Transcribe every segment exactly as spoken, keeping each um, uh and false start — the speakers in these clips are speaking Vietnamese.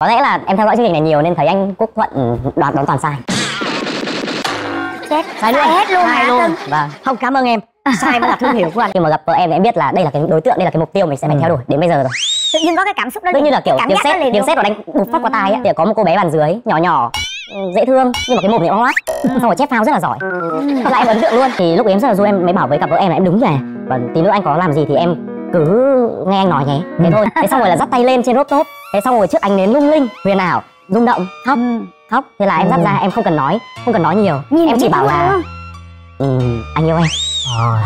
Có lẽ là em theo dõi chương trình này nhiều nên thấy anh Quốc Thuận đoán đoán toàn sai. Chết, sai luôn, hết luôn, sai luôn. Vâng. Không, cảm ơn em. Sai mới là thương hiệu của anh. Khi mà gặp vợ em thì em biết là đây là cái đối tượng, đây là cái mục tiêu mình sẽ phải ừ. theo đuổi đến bây giờ rồi. Tự nhiên có cái cảm xúc đó, như là kiểu tiếng sét, tiếng sét vào đánh bụp phát qua tai ấy. Thì có một cô bé bàn dưới, nhỏ nhỏ, dễ thương nhưng mà cái mồm thì hoát, xong rồi chép phao rất là giỏi. Thật là em ấn tượng luôn. Thì lúc ấy em rất là vui, em mới bảo với cặp vợ em là em đúng rồi. Và tí nữa anh có làm gì thì em cứ nghe anh nói nhé. Thế thôi. Thế xong rồi là dắt tay lên trên rooftop top. Thế xong rồi trước ánh nến lung linh, huyền ảo, rung động, khóc, khóc. Thế là em dắt ra, em không cần nói, không cần nói nhiều. Em chỉ bảo là anh yêu em. Đó,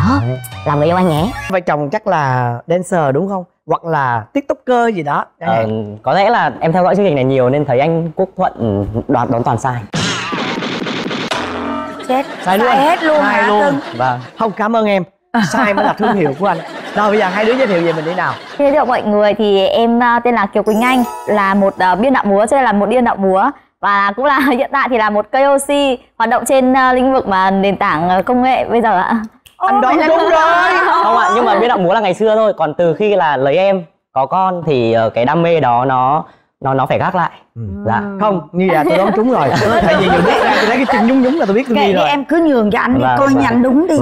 làm người yêu anh nhé. Vợ chồng chắc là dancer đúng không? Hoặc là tiktoker gì đó. Ờ, có lẽ là em theo dõi chương trình này nhiều nên thấy anh Quốc Thuận đoán đoán toàn sai. Chết, sai luôn, hết luôn, sai luôn. Vâng. Không, cảm ơn em. Sai mới là thương hiệu của anh. Rồi bây giờ hai đứa giới thiệu về mình đi nào. Giới thiệu mọi người thì em tên là Kiều Quỳnh Anh, là một uh, biên đạo múa, cho nên là một biên đạo múa. Và cũng là hiện tại thì là một ca o xê hoạt động trên uh, lĩnh vực mà nền tảng uh, công nghệ bây giờ ạ. Anh đoán đúng rồi. Không ạ, nhưng mà biên đạo múa là ngày xưa thôi. Còn từ khi là lấy em, có con thì cái đam mê đó nó nó nó phải gác lại. Ừ. Dạ. Không, như là tôi đoán trúng rồi. Tại vì nhiều lúc ra tôi thấy cái chuyện nhúng nhúng là tôi biết tôi đi rồi. Em cứ nhường cho anh đi, coi như anh đúng đi.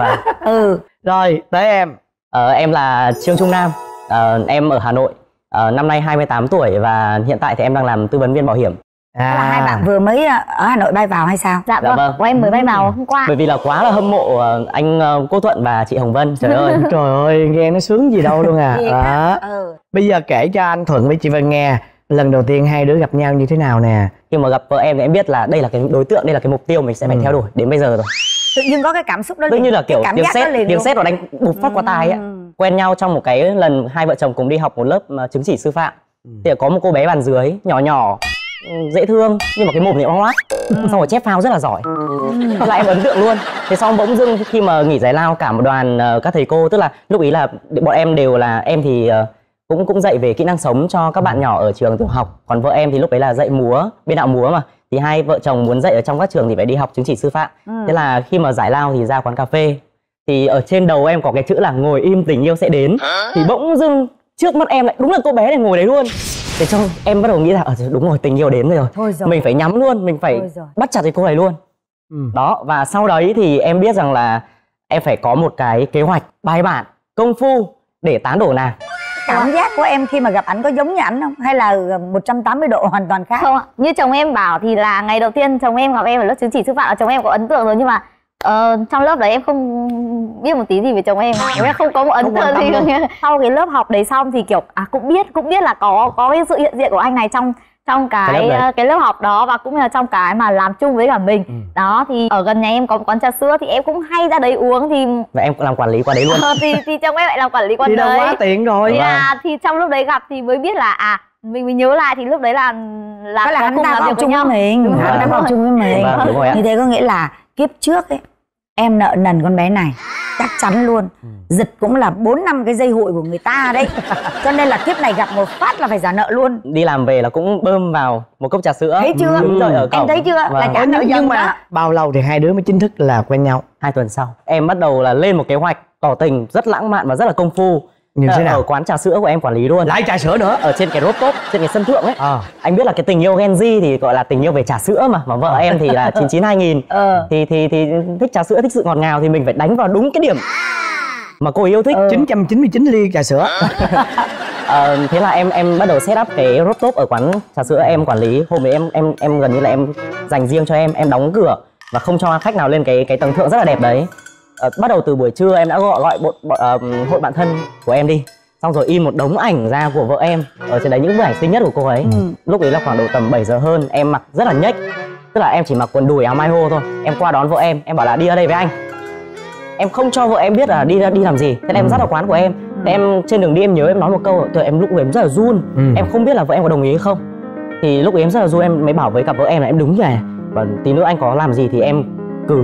Ừ. Rồi, tới em. Ờ, em là Trương Trung Nam. Ờ, em ở Hà Nội. Ờ, năm nay hai mươi tám tuổi và hiện tại thì em đang làm tư vấn viên bảo hiểm. À. Là hai bạn vừa mới ở Hà Nội bay vào hay sao? Dạ, dạ vâng, em mới bay vào hôm qua. Bởi vì là quá là hâm mộ anh Quốc Thuận và chị Hồng Vân. Trời ơi, trời ơi, nghe nó sướng gì đâu luôn à. À. Ừ. Bây giờ kể cho anh Thuận với chị Vân nghe lần đầu tiên hai đứa gặp nhau như thế nào nè. Khi mà gặp vợ em thì em biết là đây là cái đối tượng, đây là cái mục tiêu mình sẽ phải ừ. theo đuổi đến bây giờ rồi. Tự nhiên có cái cảm xúc đó, tự như là kiểu tiếng sét, tiếng sét nó đánh bụp phát qua tai ấy. Quen nhau trong một cái lần hai vợ chồng cùng đi học một lớp chứng chỉ sư phạm. Thì có một cô bé bàn dưới, nhỏ nhỏ, dễ thương nhưng mà cái mồm thì hoát, xong rồi chép phao rất là giỏi. Thế là em ấn tượng luôn. Thế xong bỗng dưng khi mà nghỉ giải lao cả một đoàn các thầy cô, tức là lúc ý là bọn em đều là em thì cũng cũng dạy về kỹ năng sống cho các bạn nhỏ ở trường tiểu học, còn vợ em thì lúc đấy là dạy múa, biên đạo múa mà, thì hai vợ chồng muốn dạy ở trong các trường thì phải đi học chứng chỉ sư phạm. Ừ. Thế là khi mà giải lao thì ra quán cà phê, thì ở trên đầu em có cái chữ là ngồi im tình yêu sẽ đến. Thì bỗng dưng trước mắt em lại đúng là cô bé này ngồi đấy luôn. Thế cho em bắt đầu nghĩ là ờ đúng rồi, tình yêu đến rồi, rồi. rồi mình phải nhắm luôn, mình phải bắt chặt cái cô này luôn. Ừ. Đó, và sau đấy thì em biết rằng là em phải có một cái kế hoạch bài bản, công phu để tán đổ nàng. Cảm giác của em khi mà gặp ảnh có giống như ảnh không? Hay là một trăm tám mươi độ hoàn toàn khác? Không ạ, như chồng em bảo thì là ngày đầu tiên chồng em gặp em ở lớp chứng chỉ sư phạm, chồng em có ấn tượng rồi, nhưng mà uh, trong lớp đấy em không biết một tí gì về chồng em. Em không có một ấn tượng gì. Sau cái lớp học đấy xong thì kiểu à, cũng biết cũng biết là có có cái sự hiện diện của anh này trong trong cái cái lớp, cái lớp học đó, và cũng là trong cái mà làm chung với cả mình. Ừ. Đó thì ở gần nhà em có một quán trà sữa thì em cũng hay ra đấy uống, thì và em cũng làm quản lý qua đấy luôn. Ờ, thì thì chồng em lại làm quản lý qua đấy. Thì đâu quá tiện rồi. Thì, là, thì trong lúc đấy gặp thì mới biết là à mình mình nhớ lại thì lúc đấy là là có là hắn ta học chung với mình, hắn ta học chung với mình. Như thế có nghĩa là kiếp trước ấy em nợ nần con bé này chắc chắn luôn. Ừ. Giật cũng là bốn năm cái dây hụi của người ta đấy. Cho nên là kiếp này gặp một phát là phải giả nợ luôn. Đi làm về là cũng bơm vào một cốc trà sữa. Thấy chưa? Ừ. Rồi ở cổng. Em thấy chưa? Vâng. Là trả nợ. Nhưng mà đó. Bao lâu thì hai đứa mới chính thức là quen nhau? Hai tuần sau em bắt đầu là lên một kế hoạch tỏ tình rất lãng mạn và rất là công phu. Như thế nào? Ở quán trà sữa của em quản lý luôn. Lái trà sữa nữa. Ở trên cái rooftop, trên cái sân thượng ấy. À. Anh biết là cái tình yêu Gen Z thì gọi là tình yêu về trà sữa mà. Mà vợ à. em thì là chín chín hai nghìn. À. Thì, thì, thì thích trà sữa, thích sự ngọt ngào thì mình phải đánh vào đúng cái điểm mà cô yêu thích. Ừ. chín trăm chín mươi chín ly trà sữa. À, thế là em em bắt đầu set up cái rooftop ở quán trà sữa em quản lý. Hôm đấy em em em gần như là em dành riêng cho em. Em đóng cửa và không cho khách nào lên cái cái tầng thượng rất là đẹp đấy. À, bắt đầu từ buổi trưa em đã gọi gọi bộ, bộ, uh, hội bạn thân của em đi, xong rồi in một đống ảnh ra của vợ em ở trên đấy, những bức ảnh xinh nhất của cô ấy. Ừ. Lúc đấy là khoảng độ tầm bảy giờ hơn, em mặc rất là nhếch, tức là em chỉ mặc quần đùi áo mai hô thôi. Em qua đón vợ em, em bảo là đi ra đây với anh, em không cho vợ em biết là đi ra đi làm gì. Thế là em dắt vào quán của em. Thế em trên đường đi em nhớ em nói một câu, trời em lúc ấy em rất là run. Ừ. Em không biết là vợ em có đồng ý hay không, thì lúc ấy em rất là run, em mới bảo với cặp vợ em là em đúng rồi, và tí nữa anh có làm gì thì em cứ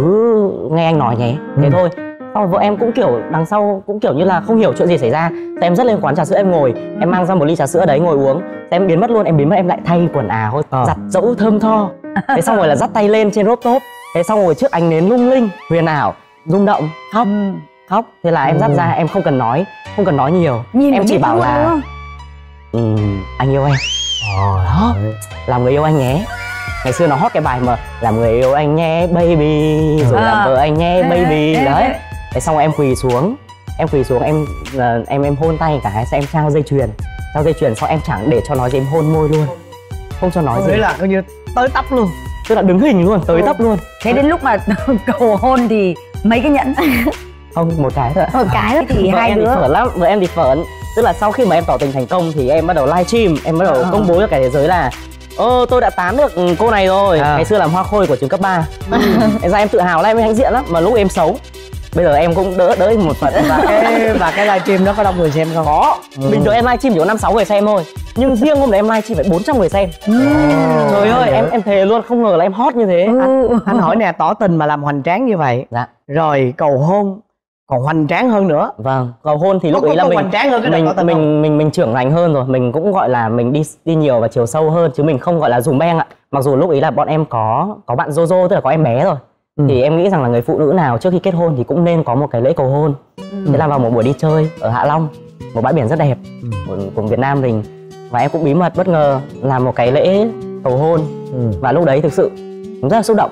nghe anh nói nhé. Thế ừ. thôi. Xong vợ em cũng kiểu đằng sau cũng kiểu như là không hiểu chuyện gì xảy ra. Thế em dắt lên quán trà sữa em ngồi, em mang ra một ly trà sữa đấy ngồi uống. Thế em biến mất luôn, em biến mất em lại thay quần áo thôi, ờ. giặt dẫu thơm tho. Thế xong rồi là dắt tay lên trên rooftop. Thế xong rồi trước ánh nến lung linh, huyền ảo, rung động, khóc, khóc. Thế là em dắt ra, em không cần nói, không cần nói nhiều. Nhìn em chỉ bảo là ừ, anh yêu em. Ờ đó, làm người yêu anh nhé. Ngày xưa nó hot cái bài mà làm người yêu anh nhé baby, rồi à, làm vợ anh nhé baby đấy. Đấy. Thế xong rồi em quỳ xuống, em quỳ xuống em em em hôn tay cả hai, xong em trao dây chuyền, trao dây chuyền xong em chẳng để cho nói gì, em hôn môi luôn, không cho nói gì. Đấy là coi như tới tấp luôn, tức là đứng hình luôn, tới ừ. tấp luôn. Thế đến lúc mà cầu hôn thì mấy cái nhẫn? Không, một cái thôi. Một cái thì vợ hai em đứa. Thì phở lắm, vợ em thì phởn. Tức là sau khi mà em tỏ tình thành công thì em bắt đầu livestream, em bắt đầu ờ. công bố cho cả thế giới là ô tôi đã tán được cô này rồi. À. Ngày xưa làm hoa khôi của trường cấp ba. Ừ. Em ra em tự hào, em hãnh diện lắm, mà lúc em xấu. Bây giờ em cũng đỡ đỡ một phần. Và cái và cái livestream đó có đông người xem không? Có. Ừ. Bình thường em livestream chỉ có năm sáu người xem thôi. Nhưng riêng hôm đấy em livestream phải bốn trăm người xem. Ừ. Trời ơi, em em thề luôn, không ngờ là em hot như thế. Ừ. Anh, anh hỏi nè, tỏ tình mà làm hoành tráng như vậy. Dạ. Rồi cầu hôn còn hoành tráng hơn nữa. Vâng, cầu hôn thì lúc ấy là mình hoành tráng hơn cái mình, mình mình mình mình trưởng thành hơn rồi, mình cũng gọi là mình đi đi nhiều và chiều sâu hơn chứ mình không gọi là dùm beng ạ. Mặc dù lúc ấy là bọn em có có bạn Jojo, tức là có em bé rồi. Ừ. Thì em nghĩ rằng là người phụ nữ nào trước khi kết hôn thì cũng nên có một cái lễ cầu hôn. Ừ. Thế là vào một buổi đi chơi ở Hạ Long, một bãi biển rất đẹp của, của Việt Nam mình, và em cũng bí mật bất ngờ làm một cái lễ cầu hôn. Ừ. Và lúc đấy thực sự cũng rất là xúc động.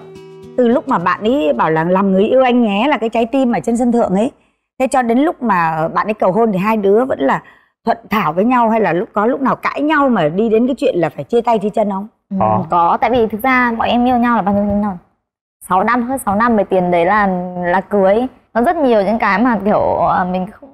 Từ lúc mà bạn ấy bảo là làm người yêu anh nhé là cái trái tim ở trên sân thượng ấy, thế cho đến lúc mà bạn ấy cầu hôn thì hai đứa vẫn là thuận thảo với nhau, hay là lúc có lúc nào cãi nhau mà đi đến cái chuyện là phải chia tay chia chân không? Ừ, có. Có, tại vì thực ra bọn em yêu nhau là bao nhiêu năm? Sáu năm, hơn sáu năm. Về tiền đấy là là cưới. Nó rất nhiều những cái mà kiểu mình không...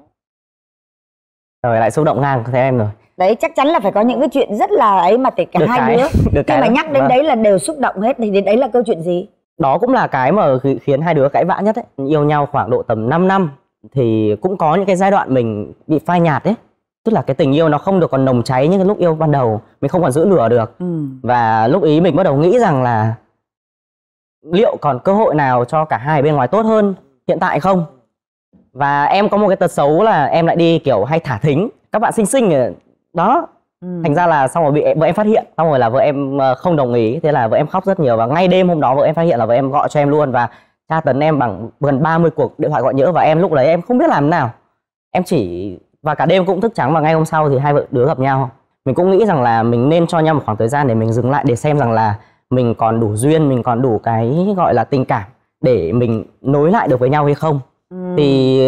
Rồi lại xúc động ngang theo em rồi. Đấy, chắc chắn là phải có những cái chuyện rất là ấy mà cả được hai cái, đứa được khi mà đó. Nhắc đến đó. Đấy là đều xúc động hết. Thì đến đấy là câu chuyện gì? Đó cũng là cái mà khiến hai đứa cãi vã nhất ấy. Yêu nhau khoảng độ tầm năm năm thì cũng có những cái giai đoạn mình bị phai nhạt ấy. Tức là cái tình yêu nó không được còn nồng cháy như lúc yêu ban đầu. Mình không còn giữ lửa được. Ừ. Và lúc ý mình bắt đầu nghĩ rằng là liệu còn cơ hội nào cho cả hai bên ngoài tốt hơn hiện tại không. Và em có một cái tật xấu là em lại đi kiểu hay thả thính các bạn xinh xinh đó. Ừ. Thành ra là xong rồi bị vợ em phát hiện, xong rồi là vợ em không đồng ý, thế là vợ em khóc rất nhiều. Và ngay đêm hôm đó vợ em phát hiện là vợ em gọi cho em luôn và tra tấn em bằng gần ba mươi cuộc điện thoại gọi nhỡ. Và em lúc đấy em không biết làm thế nào, em chỉ và cả đêm cũng thức trắng. Và ngay hôm sau thì hai vợ đứa gặp nhau, mình cũng nghĩ rằng là mình nên cho nhau một khoảng thời gian để mình dừng lại, để xem rằng là mình còn đủ duyên, mình còn đủ cái gọi là tình cảm để mình nối lại được với nhau hay không. Ừ. Thì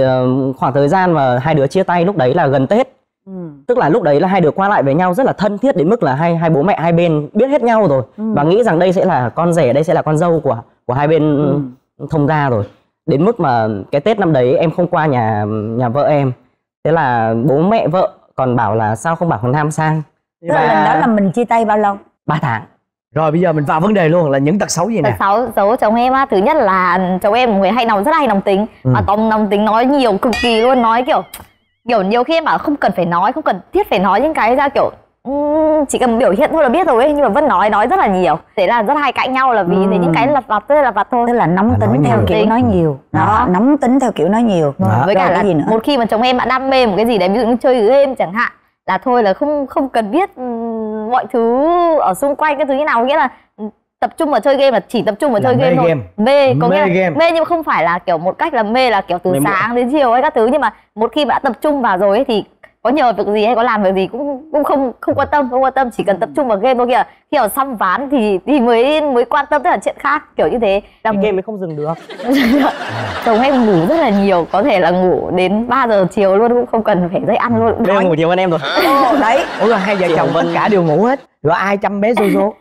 khoảng thời gian mà hai đứa chia tay lúc đấy là gần Tết. Ừ. Tức là lúc đấy là hai đứa qua lại với nhau rất là thân thiết đến mức là hai hai bố mẹ hai bên biết hết nhau rồi. Ừ. Và nghĩ rằng đây sẽ là con rể, đây sẽ là con dâu của của hai bên. Ừ. Thông gia rồi. Đến mức mà cái Tết năm đấy em không qua nhà nhà vợ em. Thế là bố mẹ vợ còn bảo là sao không bảo con Nam sang. Tức là lần đó là mình chia tay bao lâu? ba tháng. Rồi bây giờ mình vào vấn đề luôn là những tật xấu gì nè. Tật xấu xấu chồng em á, thứ nhất là chồng em người hay nóng, rất hay nóng tính. Ừ. Mà còn nóng tính nói nhiều cực kỳ luôn, nói kiểu kiểu nhiều khi em bảo không cần phải nói, không cần thiết phải nói những cái ra kiểu um, chỉ cần biểu hiện thôi là biết rồi ấy, nhưng mà vẫn nói nói rất là nhiều. Thế là rất hay cãi nhau là vì ừ. thế, những cái lặt vặt tới lặt vặt thôi. Thế là nóng tính, tính theo kiểu nói nhiều. Đó, nóng tính theo kiểu nói nhiều. Với cả là một khi mà chồng em đã đam mê một cái gì đấy, ví dụ như chơi game chẳng hạn, là thôi là không không cần biết mọi thứ ở xung quanh cái thứ như nào, nghĩa là tập trung vào chơi game, là chỉ tập trung vào là chơi game thôi. Game. Mê, có mê nghĩa là game. Mê nhưng không phải là kiểu một cách là mê là kiểu từ mê sáng mê. đến chiều hay các thứ, nhưng mà một khi đã tập trung vào rồi ấy, thì có nhờ việc gì hay có làm việc gì cũng cũng không không quan tâm, không quan tâm chỉ cần tập trung vào game thôi kìa. Khi nào xong ván thì thì mới mới quan tâm tới là chuyện khác, kiểu như thế. Làm game mới không dừng được. Chồng em ngủ rất là nhiều, có thể là ngủ đến ba giờ chiều luôn, cũng không cần phải dậy ăn luôn. Em ngủ nhiều hơn em rồi. Đấy. Ủa là hai vợ chồng tất cả đều ngủ hết. Rồi ai chăm bé Jojo?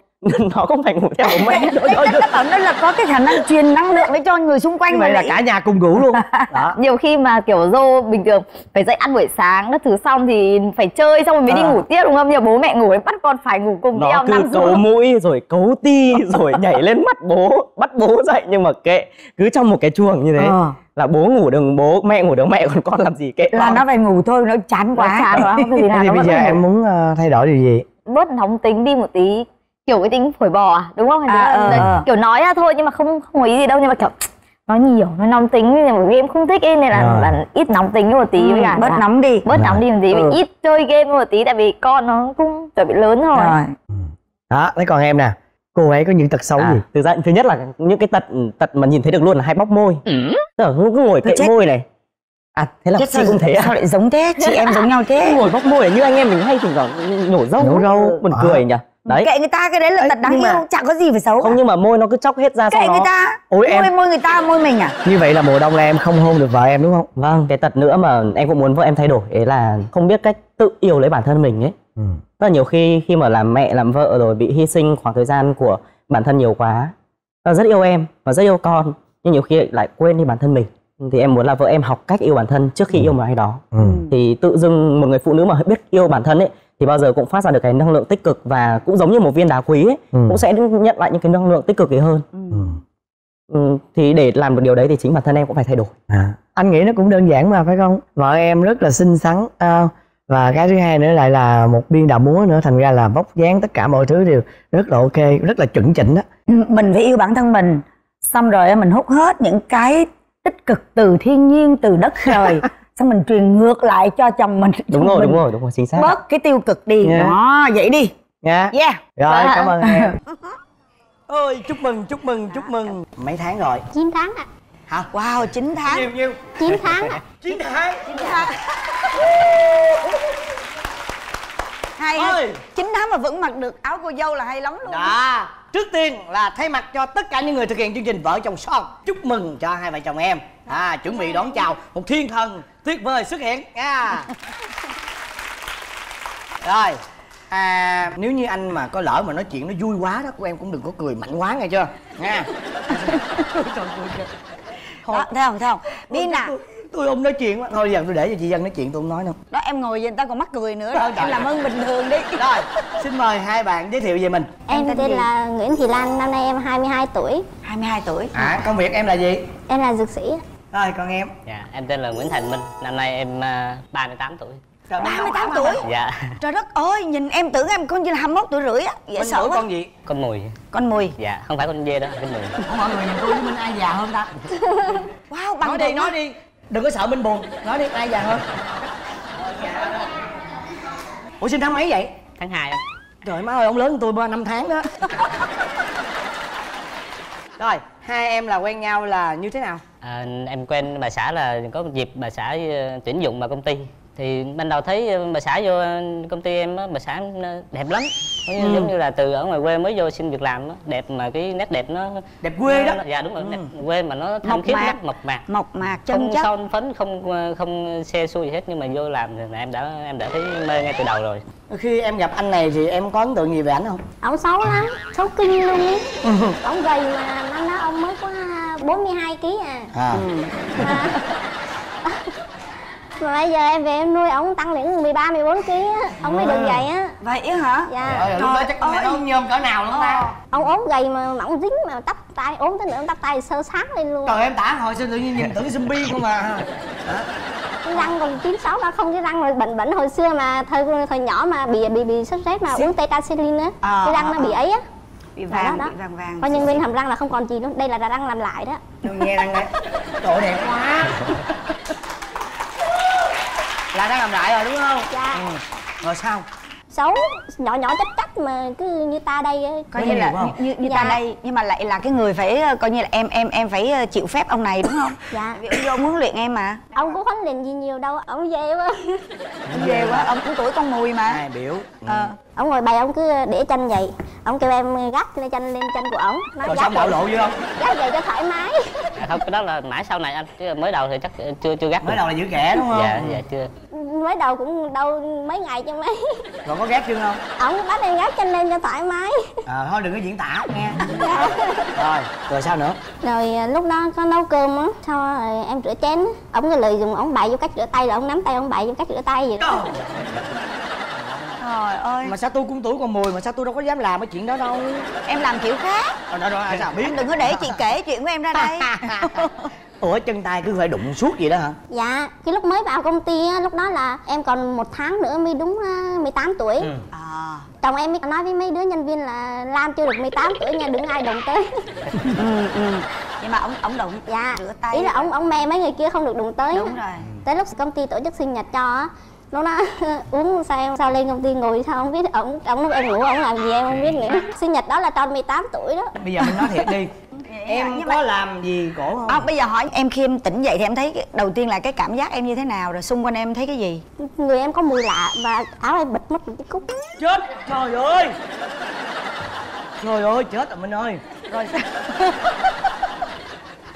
Nó không phải ngủ theo bố mẹ. Nó là có cái khả năng truyền năng lượng đấy cho người xung quanh. Vậy là cả nhà cùng ngủ luôn. Đó. Nhiều khi mà kiểu Dô bình thường phải dậy ăn buổi sáng các thứ, xong thì phải chơi, xong rồi mới à. đi ngủ tiếp, đúng không? Nhiều bố mẹ ngủ bắt con phải ngủ cùng theo. Nó cứ cấu mũi rồi cấu ti rồi nhảy lên mắt bố, bắt bố dậy, nhưng mà kệ, cứ trong một cái chuồng như thế. À. Là bố ngủ đừng bố, mẹ ngủ đừng mẹ, còn con làm gì kệ. Là con. Nó phải ngủ thôi, nó chán quá. Nó chán quá, không có gì làm. Thì bây giờ em muốn thay đổi điều gì? Bớt nóng tính đi một tí. Kiểu cái tính phổi bò à, đúng không? À, à, à. Kiểu nói ra thôi nhưng mà không không có ý gì đâu, nhưng mà kiểu nói nhiều, nói nóng tính nên mà game không thích ấy, nên là, à. là ít nóng tính một tí. Ừ, với cả bớt là, nóng đi, bớt à. nóng đi một tí, ừ. ít chơi game một tí, tại vì con nó cũng chuẩn bị lớn rồi. À. Đó, thế còn em nè, cô ấy có những tật xấu à. gì? Từ ra thứ nhất là những cái tật tật mà nhìn thấy được luôn là hay bóc môi, ừ. tức là cứ ngồi kệ môi này. À, thế là chị cũng thế à? Sao lại giống thế? Chị em giống nhau thế. Ngồi bóc môi như anh em mình hay thỉnh thoảng nhổ râu, buồn cười nhỉ. đấy. Kệ người ta, cái đấy là tật đáng yêu mà... chẳng có gì phải xấu không cả. Nhưng mà môi nó cứ chóc hết ra. Kệ sau người nó... ta. Ôi, em... môi, môi người ta, môi mình à? Như vậy là mùa đông là em không hôn được vợ em đúng không? Vâng. Cái tật nữa mà em cũng muốn vợ em thay đổi ấy là không biết cách tự yêu lấy bản thân mình ấy. Ừ. Rất là nhiều khi khi mà làm mẹ làm vợ rồi bị hy sinh khoảng thời gian của bản thân nhiều quá. Nó rất yêu em và rất yêu con, nhưng nhiều khi lại quên đi bản thân mình. Thì em muốn là vợ em học cách yêu bản thân trước khi ừ. yêu một ai đó. ừ. Thì tự dưng một người phụ nữ mà biết yêu bản thân ấy thì bao giờ cũng phát ra được cái năng lượng tích cực, và cũng giống như một viên đá quý ấy, ừ. cũng sẽ nhận lại những cái năng lượng tích cực ấy hơn. ừ. Ừ, thì để làm được điều đấy thì chính bản thân em cũng phải thay đổi. à. Anh nghĩ nó cũng đơn giản mà phải không? Vợ em rất là xinh xắn, uh, và cái thứ hai nữa lại là một biên đạo múa nữa, thành ra là vóc dáng tất cả mọi thứ đều rất là ok, rất là chuẩn chỉnh đó. Mình phải yêu bản thân mình, xong rồi mình hút hết những cái tích cực từ thiên nhiên, từ đất trời, xong mình truyền ngược lại cho chồng mình. Đúng rồi, đúng rồi, đúng rồi, chính xác. Bớt cái tiêu cực đi. yeah. Đó, vậy đi. yeah. Yeah. Rồi, và... cảm ơn em. Ôi, chúc mừng, chúc mừng, chúc mừng. Mấy tháng rồi? chín tháng ạ. Hả? Wow, chín tháng. Nhiều, nhiều. chín tháng ạ. chín tháng. chín tháng. Hay ơi. chín tháng mà vẫn mặc được áo cô dâu là hay lắm luôn. Đó. Trước tiên là thay mặt cho tất cả những người thực hiện chương trình Vợ Chồng Son, chúc mừng cho hai vợ chồng em. à, Chuẩn bị đón chào một thiên thần tuyệt vời xuất hiện. à. Rồi à, nếu như anh mà có lỡ mà nói chuyện nó vui quá đó, cô em cũng đừng có cười mạnh quá nghe chưa. Nha. Thôi đó, thấy không, thấy không? Đi nào. Tôi không nói chuyện quá. Thôi giờ tôi để cho chị Dân nói chuyện, tôi không nói đâu. Đó, em ngồi vậy người ta còn mắc cười nữa. Đó, em làm ơn bình thường đi. Rồi, xin mời hai bạn giới thiệu về mình. Em, em tên gì? Là Nguyễn Thị Lan, năm nay em hai mươi hai tuổi. hai mươi hai tuổi. À, công việc em là gì? Em là dược sĩ. Rồi, còn em? Dạ, em tên là Nguyễn Thành Minh, năm nay em uh, ba mươi tám tuổi. Trời, ba mươi tám tuổi? Dạ. Trời đất ơi, nhìn em tưởng em con như là hai mươi mốt tuổi rưỡi á. Dễ sợ quá. Con gì? Con mùi. Con mùi? Dạ, không phải con dê đó, con mùi. Mọi người nhìn tôi với Minh ai già hơn ta? Wow, bằng nói đi, nói đi. Đừng có sợ Minh buồn, nói đi, ai già hơn? Ủa sinh tháng mấy vậy? Tháng hai. Trời má ơi, ông lớn hơn tôi ba năm tháng đó. Rồi, hai em là quen nhau là như thế nào? À, em quen bà xã là có dịp bà xã tuyển dụng vào công ty. Thì ban đầu thấy bà xã vô công ty em, bà xã đẹp lắm. Ừ. Giống như là từ ở ngoài quê mới vô xin việc làm đó. Đẹp mà cái nét đẹp nó... Đẹp quê nó, đó. Dạ đúng rồi, ừ. đẹp quê mà nó thâm khiết lắm, mộc mạc. Mộc mạc, chân chất. Son phấn, không không xe xui gì hết, nhưng mà vô làm thì em đã em đã thấy mê ngay từ đầu rồi. Khi em gặp anh này thì em có ấn tượng gì về ảnh không? Ổng xấu lắm, xấu kinh luôn ấy. Ổng gầy mà năm đó ông mới có bốn mươi hai ký à. À. Ừ. à. Mà bây giờ em về em nuôi ổng tăng liền mười ba mười bốn ký á, ổng mới được vậy á. Vậy á hả? Dạ. Rồi, lúc đó chắc mẹ nó nhôm cỡ nào luôn ta. Ông ốm gầy mà ổng dính mà tóc tay ốm tới nữa ông tóc tay sơ sát lên luôn. Trời em tả hồi xưa tự nhiên nhìn tưởng zombie không mà. Cái răng còn chín sáu ba không, cái răng mà bệnh bệnh hồi xưa mà thời thời nhỏ mà bị bị bị sốt rét mà uống tetracycline á, cái răng nó bị ấy á. Bị vàng, bị vàng vàng. Coi như nguyên hàm răng là không còn gì nữa, đây là răng làm lại đó. Đừng nghe răng đấy. Trời đẹp quá. Là đang làm lại rồi đúng không? Dạ. ừ. Rồi sao? Xấu, nhỏ nhỏ chắc chắc mà cứ như ta đây. Coi như là như, như, như dạ. ta đây. Nhưng mà lại là cái người phải, coi như là em em em phải chịu phép ông này đúng không? Dạ. Vì ông vô ông huấn luyện em mà. Ông cũng huấn luyện gì nhiều đâu, ông ghê quá. Ông ghê quá, ông cũng tuổi con mùi mà. À, biểu ờ. Ông ngồi bày ông cứ để chanh vậy. Ông kêu em gắt lên chanh lên chanh của ổng. Rồi sao bạo lộ vậy không? Gắt vậy cho thoải mái. À, không, cái đó là mãi sau này anh, chứ mới đầu thì chắc chưa chưa gắt. Mới đầu là giữ ghẻ đúng không? Dạ, dạ chưa. Mới đầu cũng đâu mấy ngày chứ mấy. Rồi có gắt chưa không? Ổng bắt em gắt chanh lên cho thoải mái. À, thôi đừng có diễn tả nghe. Dạ. Rồi, rồi sao nữa? Rồi lúc đó có nấu cơm á, sau rồi em rửa chén, ổng cái lợi dụng ổng bày vô cách rửa tay là ổng nắm tay ổng bày vô cách rửa tay vậy đó. Trời ơi. Mà sao tôi cũng tuổi còn mùi mà sao tôi đâu có dám làm cái chuyện đó đâu. Em làm kiểu khác. Rồi rồi, rồi à, sao biết. Anh đừng có để chị kể chuyện của em ra đây. Ủa chân tay cứ phải đụng suốt vậy đó hả? Dạ, cái lúc mới vào công ty á, lúc đó là em còn một tháng nữa mới đúng mười tám tuổi. ừ. à. Chồng em mới nói với mấy đứa nhân viên là Lan chưa được mười tám tuổi nha, đừng ai đụng tới. ừ, ừ. Nhưng mà ông ổng đụng dạ. rửa tay. Ý là ổng ổng me mấy người kia không được đụng tới. Đúng rồi. Tới lúc công ty tổ chức sinh nhật cho á, lúc đó uống sao em sao lên công ty ngồi sao không biết, ổng ổng lúc em ngủ ổng làm gì em không biết nữa. Sinh nhật đó là tròn mười tám tuổi đó. Bây giờ mình nói thiệt đi. Em có mà... làm gì cổ không? À, bây giờ hỏi em khi em tỉnh dậy thì em thấy đầu tiên là cái cảm giác em như thế nào, rồi xung quanh em thấy cái gì? Người em có mùi lạ và áo em bịt mất một cái cúc. Chết trời ơi. Trời ơi chết rồi Minh ơi. Rồi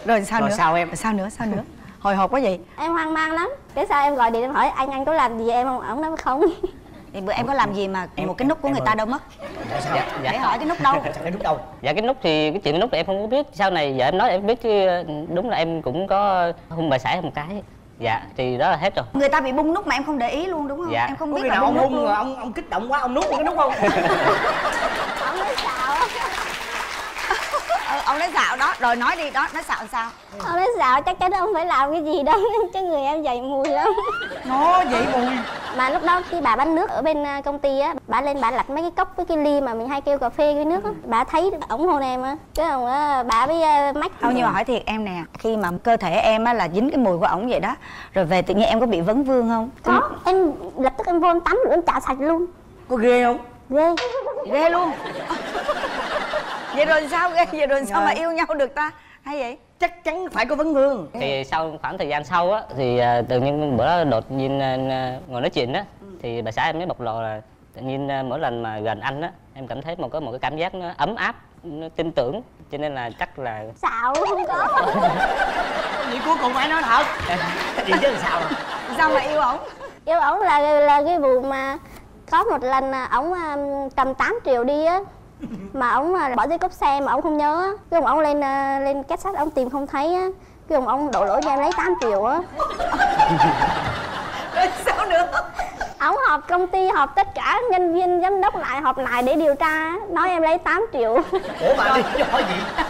sao? Rồi sao rồi nữa? Sao em? Sao nữa? Sao nữa? Hồi hộp quá vậy? Em hoang mang lắm. Cái sao em gọi điện em hỏi anh anh có làm gì em không? Ổng nói không. Thì bữa em có làm gì mà em, một cái nút của người ơi. Ta đâu mất. Sao? Dạ, dạ. Để hỏi cái nút đâu? Cái nút đâu? Dạ cái nút thì cái chuyện nút thì em không có biết. Sau này vợ em nói em biết chứ đúng là em cũng có hung bà xã một cái. Dạ thì đó là hết rồi. Người ta bị bung nút mà em không để ý luôn đúng không? Dạ. Em không biết là bung nút luôn. Ông ông kích động quá ông nút cái nút không? Ông nói xạo. Ông nói xạo đó, rồi nói đi đó, nói xạo làm sao? Ông nói xạo chắc chắn ông phải làm cái gì đó chứ người em dậy mùi lắm. Nó dậy mùi. Mà lúc đó khi bà bán nước ở bên công ty á, bà lên bà lặt mấy cái cốc với cái ly mà mình hay kêu cà phê với nước á, bà thấy ổng hôn em á, cái ông á bà mới mách. Không nhưng mà hỏi thiệt em nè, khi mà cơ thể em á là dính cái mùi của ổng vậy đó, rồi về tự nhiên em có bị vấn vương không? Có, em lập tức em vô em tắm rồi em chà sạch luôn. Có ghê không? Ghê, ghê luôn. Vậy rồi sao ghê? Vậy rồi sao mà yêu nhau được ta? Hay vậy? Chắc chắn phải có vấn vương. Thì sau khoảng thời gian sau á, thì tự nhiên bữa đó đột nhiên ngồi nói chuyện á, thì bà xã em mới bộc lộ là tự nhiên mỗi lần mà gần anh á, em cảm thấy một cái một cái cảm giác nó ấm áp, nó tin tưởng, cho nên là chắc là xạo không có. Vậy cuối cùng phải nói thật. Vậy chứ sao? Sao mà yêu ổng? Yêu ổng là là cái vụ mà có một lần ổng cầm tám triệu đi á, mà ổng bỏ dưới cốp xe mà ổng không nhớ á, cái ông ổng lên lên két sắt ổng tìm không thấy á, cái ông ổng đổ lỗi cho em lấy tám triệu á. Rồi sao nữa? Ổng họp công ty, họp tất cả nhân viên giám đốc lại, họp lại để điều tra, nói em lấy tám triệu. Ủa bà đi cho gì?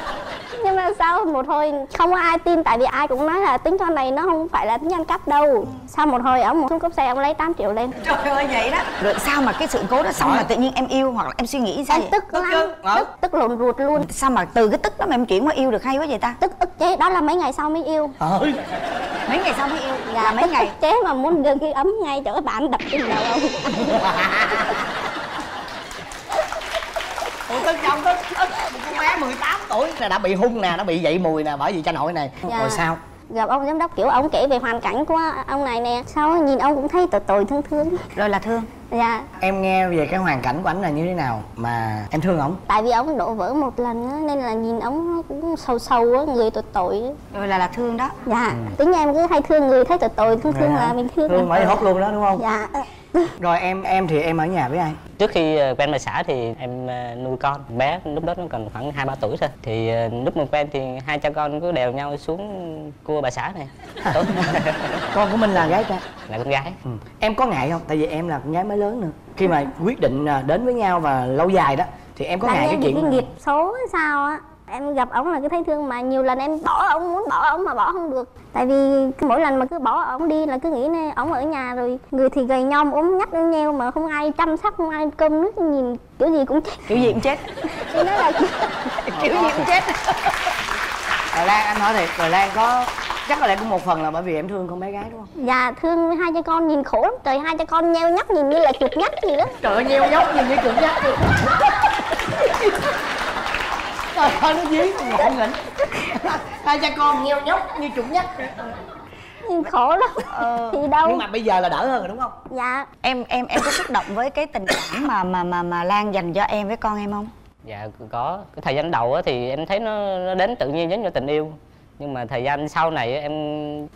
Nhưng mà sau một hồi không có ai tin, tại vì ai cũng nói là tính con này nó không phải là tính ăn cắp đâu. Sau một hồi ổng xuống cốp xe ổng lấy tám triệu lên. Trời ơi vậy đó. Rồi sao mà cái sự cố đó xong mà tự nhiên em yêu hoặc là em suy nghĩ sao? Em vậy? Tức lắm, tức, tức lộn ruột luôn. Sao mà từ cái tức đó mà em chuyển qua yêu được hay quá vậy ta? Tức ức chế, đó là mấy ngày sau mới yêu. Ờ. Mấy ngày sau mới yêu? Dạ, mấy tức ngày. Tức chế mà muốn đưa cái ấm ngay chỗ bạn đập trên đầu ông. Ủa tức chồng tức ức. Bé mười tám tuổi là đã bị hung nè, nó bị dậy mùi nè bởi vì tranh hội này. Dạ. Rồi sao? Gặp ông giám đốc kiểu ông kể về hoàn cảnh của ông này nè, sau nhìn ông cũng thấy tội tội thương thương. Rồi là thương. Dạ. Em nghe về cái hoàn cảnh của ảnh là như thế nào mà em thương ổng? Tại vì ổng đổ vỡ một lần á, nên là nhìn ổng cũng sâu sâu á, người tội tội. Rồi là là thương đó. Dạ. Ừ. Tính em cứ hay thương người thấy tội tội thương thương. Rồi là hả? Mình thương. Thương mới hốt luôn đó đúng không? Dạ. Rồi em em thì em ở nhà với ai? Trước khi quen bà xã thì em nuôi con bé, lúc đó nó còn khoảng hai ba tuổi thôi. Thì lúc mà quen thì hai cha con cứ đèo nhau xuống cua bà xã này. Con của mình là gái ta? Là con gái. Ừ. Em có ngại không? Tại vì em là con gái mới lớn nữa. Khi mà quyết định đến với nhau và lâu dài đó thì em có ngại cái chuyện? Cái nghiệp số sao á, em gặp ổng là cứ thấy thương, mà nhiều lần em bỏ ổng, muốn bỏ ổng mà bỏ không được. Tại vì mỗi lần mà cứ bỏ ổng đi là cứ nghĩ nè, ổng ở nhà rồi người thì gầy nhom ốm nhách ốm nheo mà không ai chăm sóc, không ai cơm nước, nhìn kiểu gì cũng chết. Kiểu gì cũng chết. Nói là kiểu gì cũng chết. Rồi Lan, anh nói thiệt, rồi Lan có chắc là lại cũng một phần là bởi vì em thương con bé gái đúng không? Dạ thương hai cha con nhìn khổ lắm. Trời, hai cha con nheo nhóc nhìn như là chuột nhách gì đó. Trời ơi, nheo nhóc nhìn như chuột nhách. Trời ơi, nó dí, ngộ nghĩnh. Hai cha con nheo nhóc như chuột nhách. Nhưng khổ lắm. Ờ, thì đâu. Nhưng mà bây giờ là đỡ hơn rồi đúng không? Dạ. Em em em có xúc động với cái tình cảm mà mà mà mà Lan dành cho em với con em không? Dạ có. Cái thời gian đầu á thì em thấy nó nó đến tự nhiên giống như tình yêu. Nhưng mà thời gian sau này em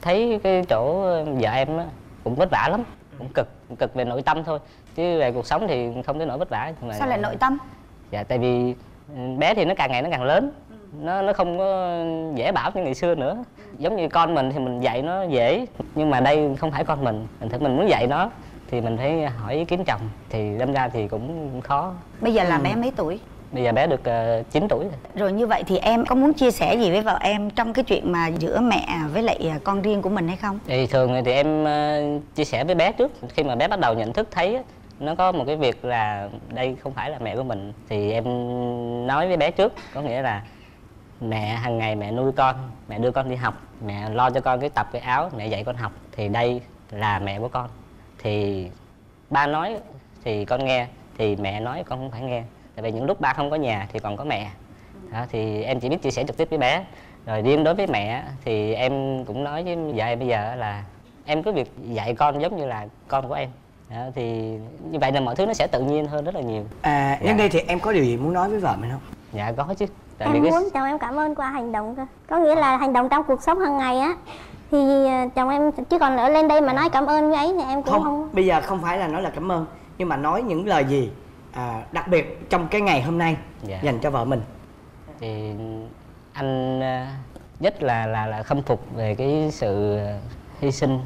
thấy cái chỗ vợ em á cũng vất vả lắm, cũng cực, cực về nội tâm thôi. Chứ về cuộc sống thì không tới nỗi vất vả. Mà sao lại nội tâm? Dạ tại vì bé thì nó càng ngày nó càng lớn, nó nó không có dễ bảo như ngày xưa nữa. Giống như con mình thì mình dạy nó dễ, nhưng mà đây không phải con mình, mình thật mình muốn dạy nó thì mình phải hỏi ý kiến chồng, thì đâm ra thì cũng khó. Bây giờ là bé mấy tuổi? Bây giờ bé được uh, chín tuổi rồi. Rồi như vậy thì em có muốn chia sẻ gì với vợ em trong cái chuyện mà giữa mẹ với lại con riêng của mình hay không? Thì thường thì em uh, chia sẻ với bé trước, khi mà bé bắt đầu nhận thức thấy nó có một cái việc là đây không phải là mẹ của mình, thì em nói với bé trước, có nghĩa là mẹ hàng ngày mẹ nuôi con, mẹ đưa con đi học, mẹ lo cho con cái tập cái áo, mẹ dạy con học, thì đây là mẹ của con. Thì ba nói thì con nghe, thì mẹ nói con không phải nghe. Tại vì những lúc ba không có nhà thì còn có mẹ đó, thì em chỉ biết chia sẻ trực tiếp với bé. Rồi riêng đối với mẹ thì em cũng nói với vợ em bây giờ là em cứ việc dạy con giống như là con của em. Đó, thì như vậy là mọi thứ nó sẽ tự nhiên hơn rất là nhiều. À, nhân dạ. đây thì em có điều gì muốn nói với vợ mình không? Dạ có chứ. Tại em muốn cái... chồng em cảm ơn qua hành động cơ. Có nghĩa là hành động trong cuộc sống hàng ngày á. Thì chồng em chứ còn nữa lên đây mà nói cảm ơn với ấy thì em cũng không, không... Bây giờ không phải là nói là cảm ơn, nhưng mà nói những lời gì à, đặc biệt trong cái ngày hôm nay dạ. dành cho vợ mình. Thì anh rất là là, là khâm phục về cái sự hy sinh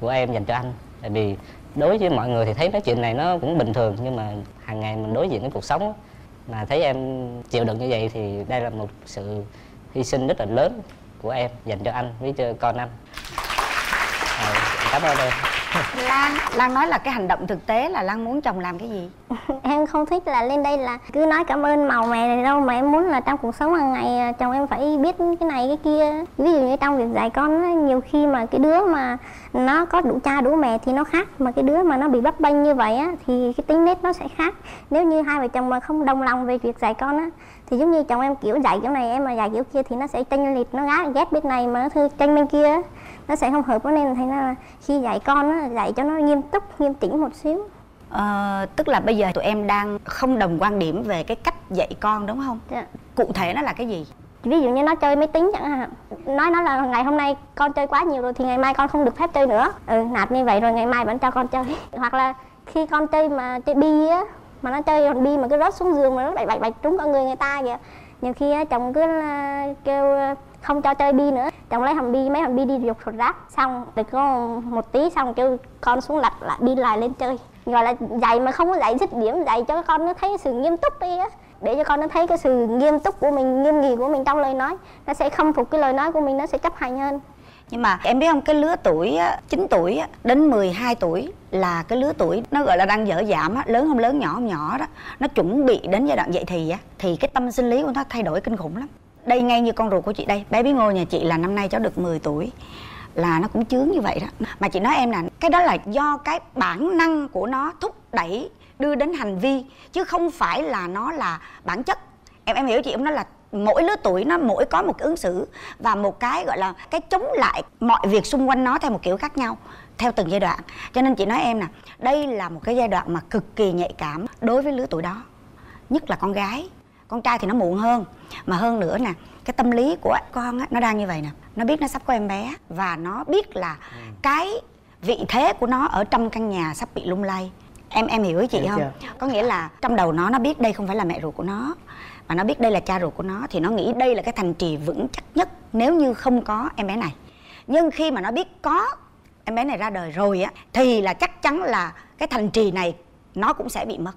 của em dành cho anh. Tại vì đối với mọi người thì thấy nói chuyện này nó cũng bình thường, nhưng mà hàng ngày mình đối diện với cuộc sống mà thấy em chịu đựng như vậy thì đây là một sự hy sinh rất là lớn của em dành cho anh với cho con anh. À, cảm ơn em. Lan, Lan nói là cái hành động thực tế là Lan muốn chồng làm cái gì? Em không thích là lên đây là cứ nói cảm ơn màu mè này đâu, mà em muốn là trong cuộc sống hàng ngày chồng em phải biết cái này cái kia. Ví dụ như trong việc dạy con, nhiều khi mà cái đứa mà nó có đủ cha đủ mẹ thì nó khác, mà cái đứa mà nó bị bấp bênh như vậy á thì cái tính nết nó sẽ khác. Nếu như hai vợ chồng mà không đồng lòng về việc dạy con á thì giống như chồng em kiểu dạy kiểu này, em mà dạy kiểu kia thì nó sẽ chênh lệch, nó gá ghét bên này mà nó thư chênh bên kia, nó sẽ không hợp. Cho nên thành ra là khi dạy con á, dạy cho nó nghiêm túc, nghiêm chỉnh một xíu. À, tức là bây giờ tụi em đang không đồng quan điểm về cái cách dạy con đúng không? Dạ. Cụ thể nó là cái gì? Ví dụ như nó chơi máy tính chẳng hạn, nói nó là ngày hôm nay con chơi quá nhiều rồi thì ngày mai con không được phép chơi nữa. Ừ, nạp như vậy rồi ngày mai vẫn cho con chơi. Hoặc là khi con chơi mà chơi bi á, mà nó chơi còn bi mà cứ rớt xuống giường mà nó bạch bạch bạch trúng con người người ta vậy. Nhiều khi á, chồng cứ kêu không cho chơi bi nữa, chồng lấy hầm bi, mấy hầm bi đi dục thột rác, xong được có một tí xong kêu con xuống lật lại bi lại lên chơi. Gọi là dạy mà không có dạy dứt điểm, dạy cho con nó thấy sự nghiêm túc đi á, để cho con nó thấy cái sự nghiêm túc của mình, nghiêm nghị của mình trong lời nói, nó sẽ khâm phục cái lời nói của mình, nó sẽ chấp hành hơn. Nhưng mà em biết không, cái lứa tuổi á, chín tuổi á, đến mười hai tuổi là cái lứa tuổi nó gọi là đang dở dạm á, lớn không lớn, nhỏ không nhỏ đó. Nó chuẩn bị đến giai đoạn dậy thì á, thì cái tâm sinh lý của nó thay đổi kinh khủng lắm. Đây ngay như con ruột của chị đây, bé Bí Ngô nhà chị là năm nay cháu được mười tuổi, là nó cũng chướng như vậy đó. Mà chị nói em là cái đó là do cái bản năng của nó thúc đẩy đưa đến hành vi, chứ không phải là nó là bản chất. Em em hiểu chị không? Nó là mỗi lứa tuổi nó mỗi có một ứng xử và một cái gọi là cái chống lại mọi việc xung quanh nó theo một kiểu khác nhau, theo từng giai đoạn. Cho nên chị nói em nè, đây là một cái giai đoạn mà cực kỳ nhạy cảm đối với lứa tuổi đó, nhất là con gái. Con trai thì nó muộn hơn. Mà hơn nữa nè, cái tâm lý của con á, nó đang như vậy nè. Nó biết nó sắp có em bé và nó biết là ừ. cái vị thế của nó ở trong căn nhà sắp bị lung lay. Em em hiểu ý chị hiểu không? Chưa? Có nghĩa là trong đầu nó, nó biết đây không phải là mẹ ruột của nó, mà nó biết đây là cha ruột của nó, thì nó nghĩ đây là cái thành trì vững chắc nhất nếu như không có em bé này. Nhưng khi mà nó biết có em bé này ra đời rồi á, thì là chắc chắn là cái thành trì này nó cũng sẽ bị mất.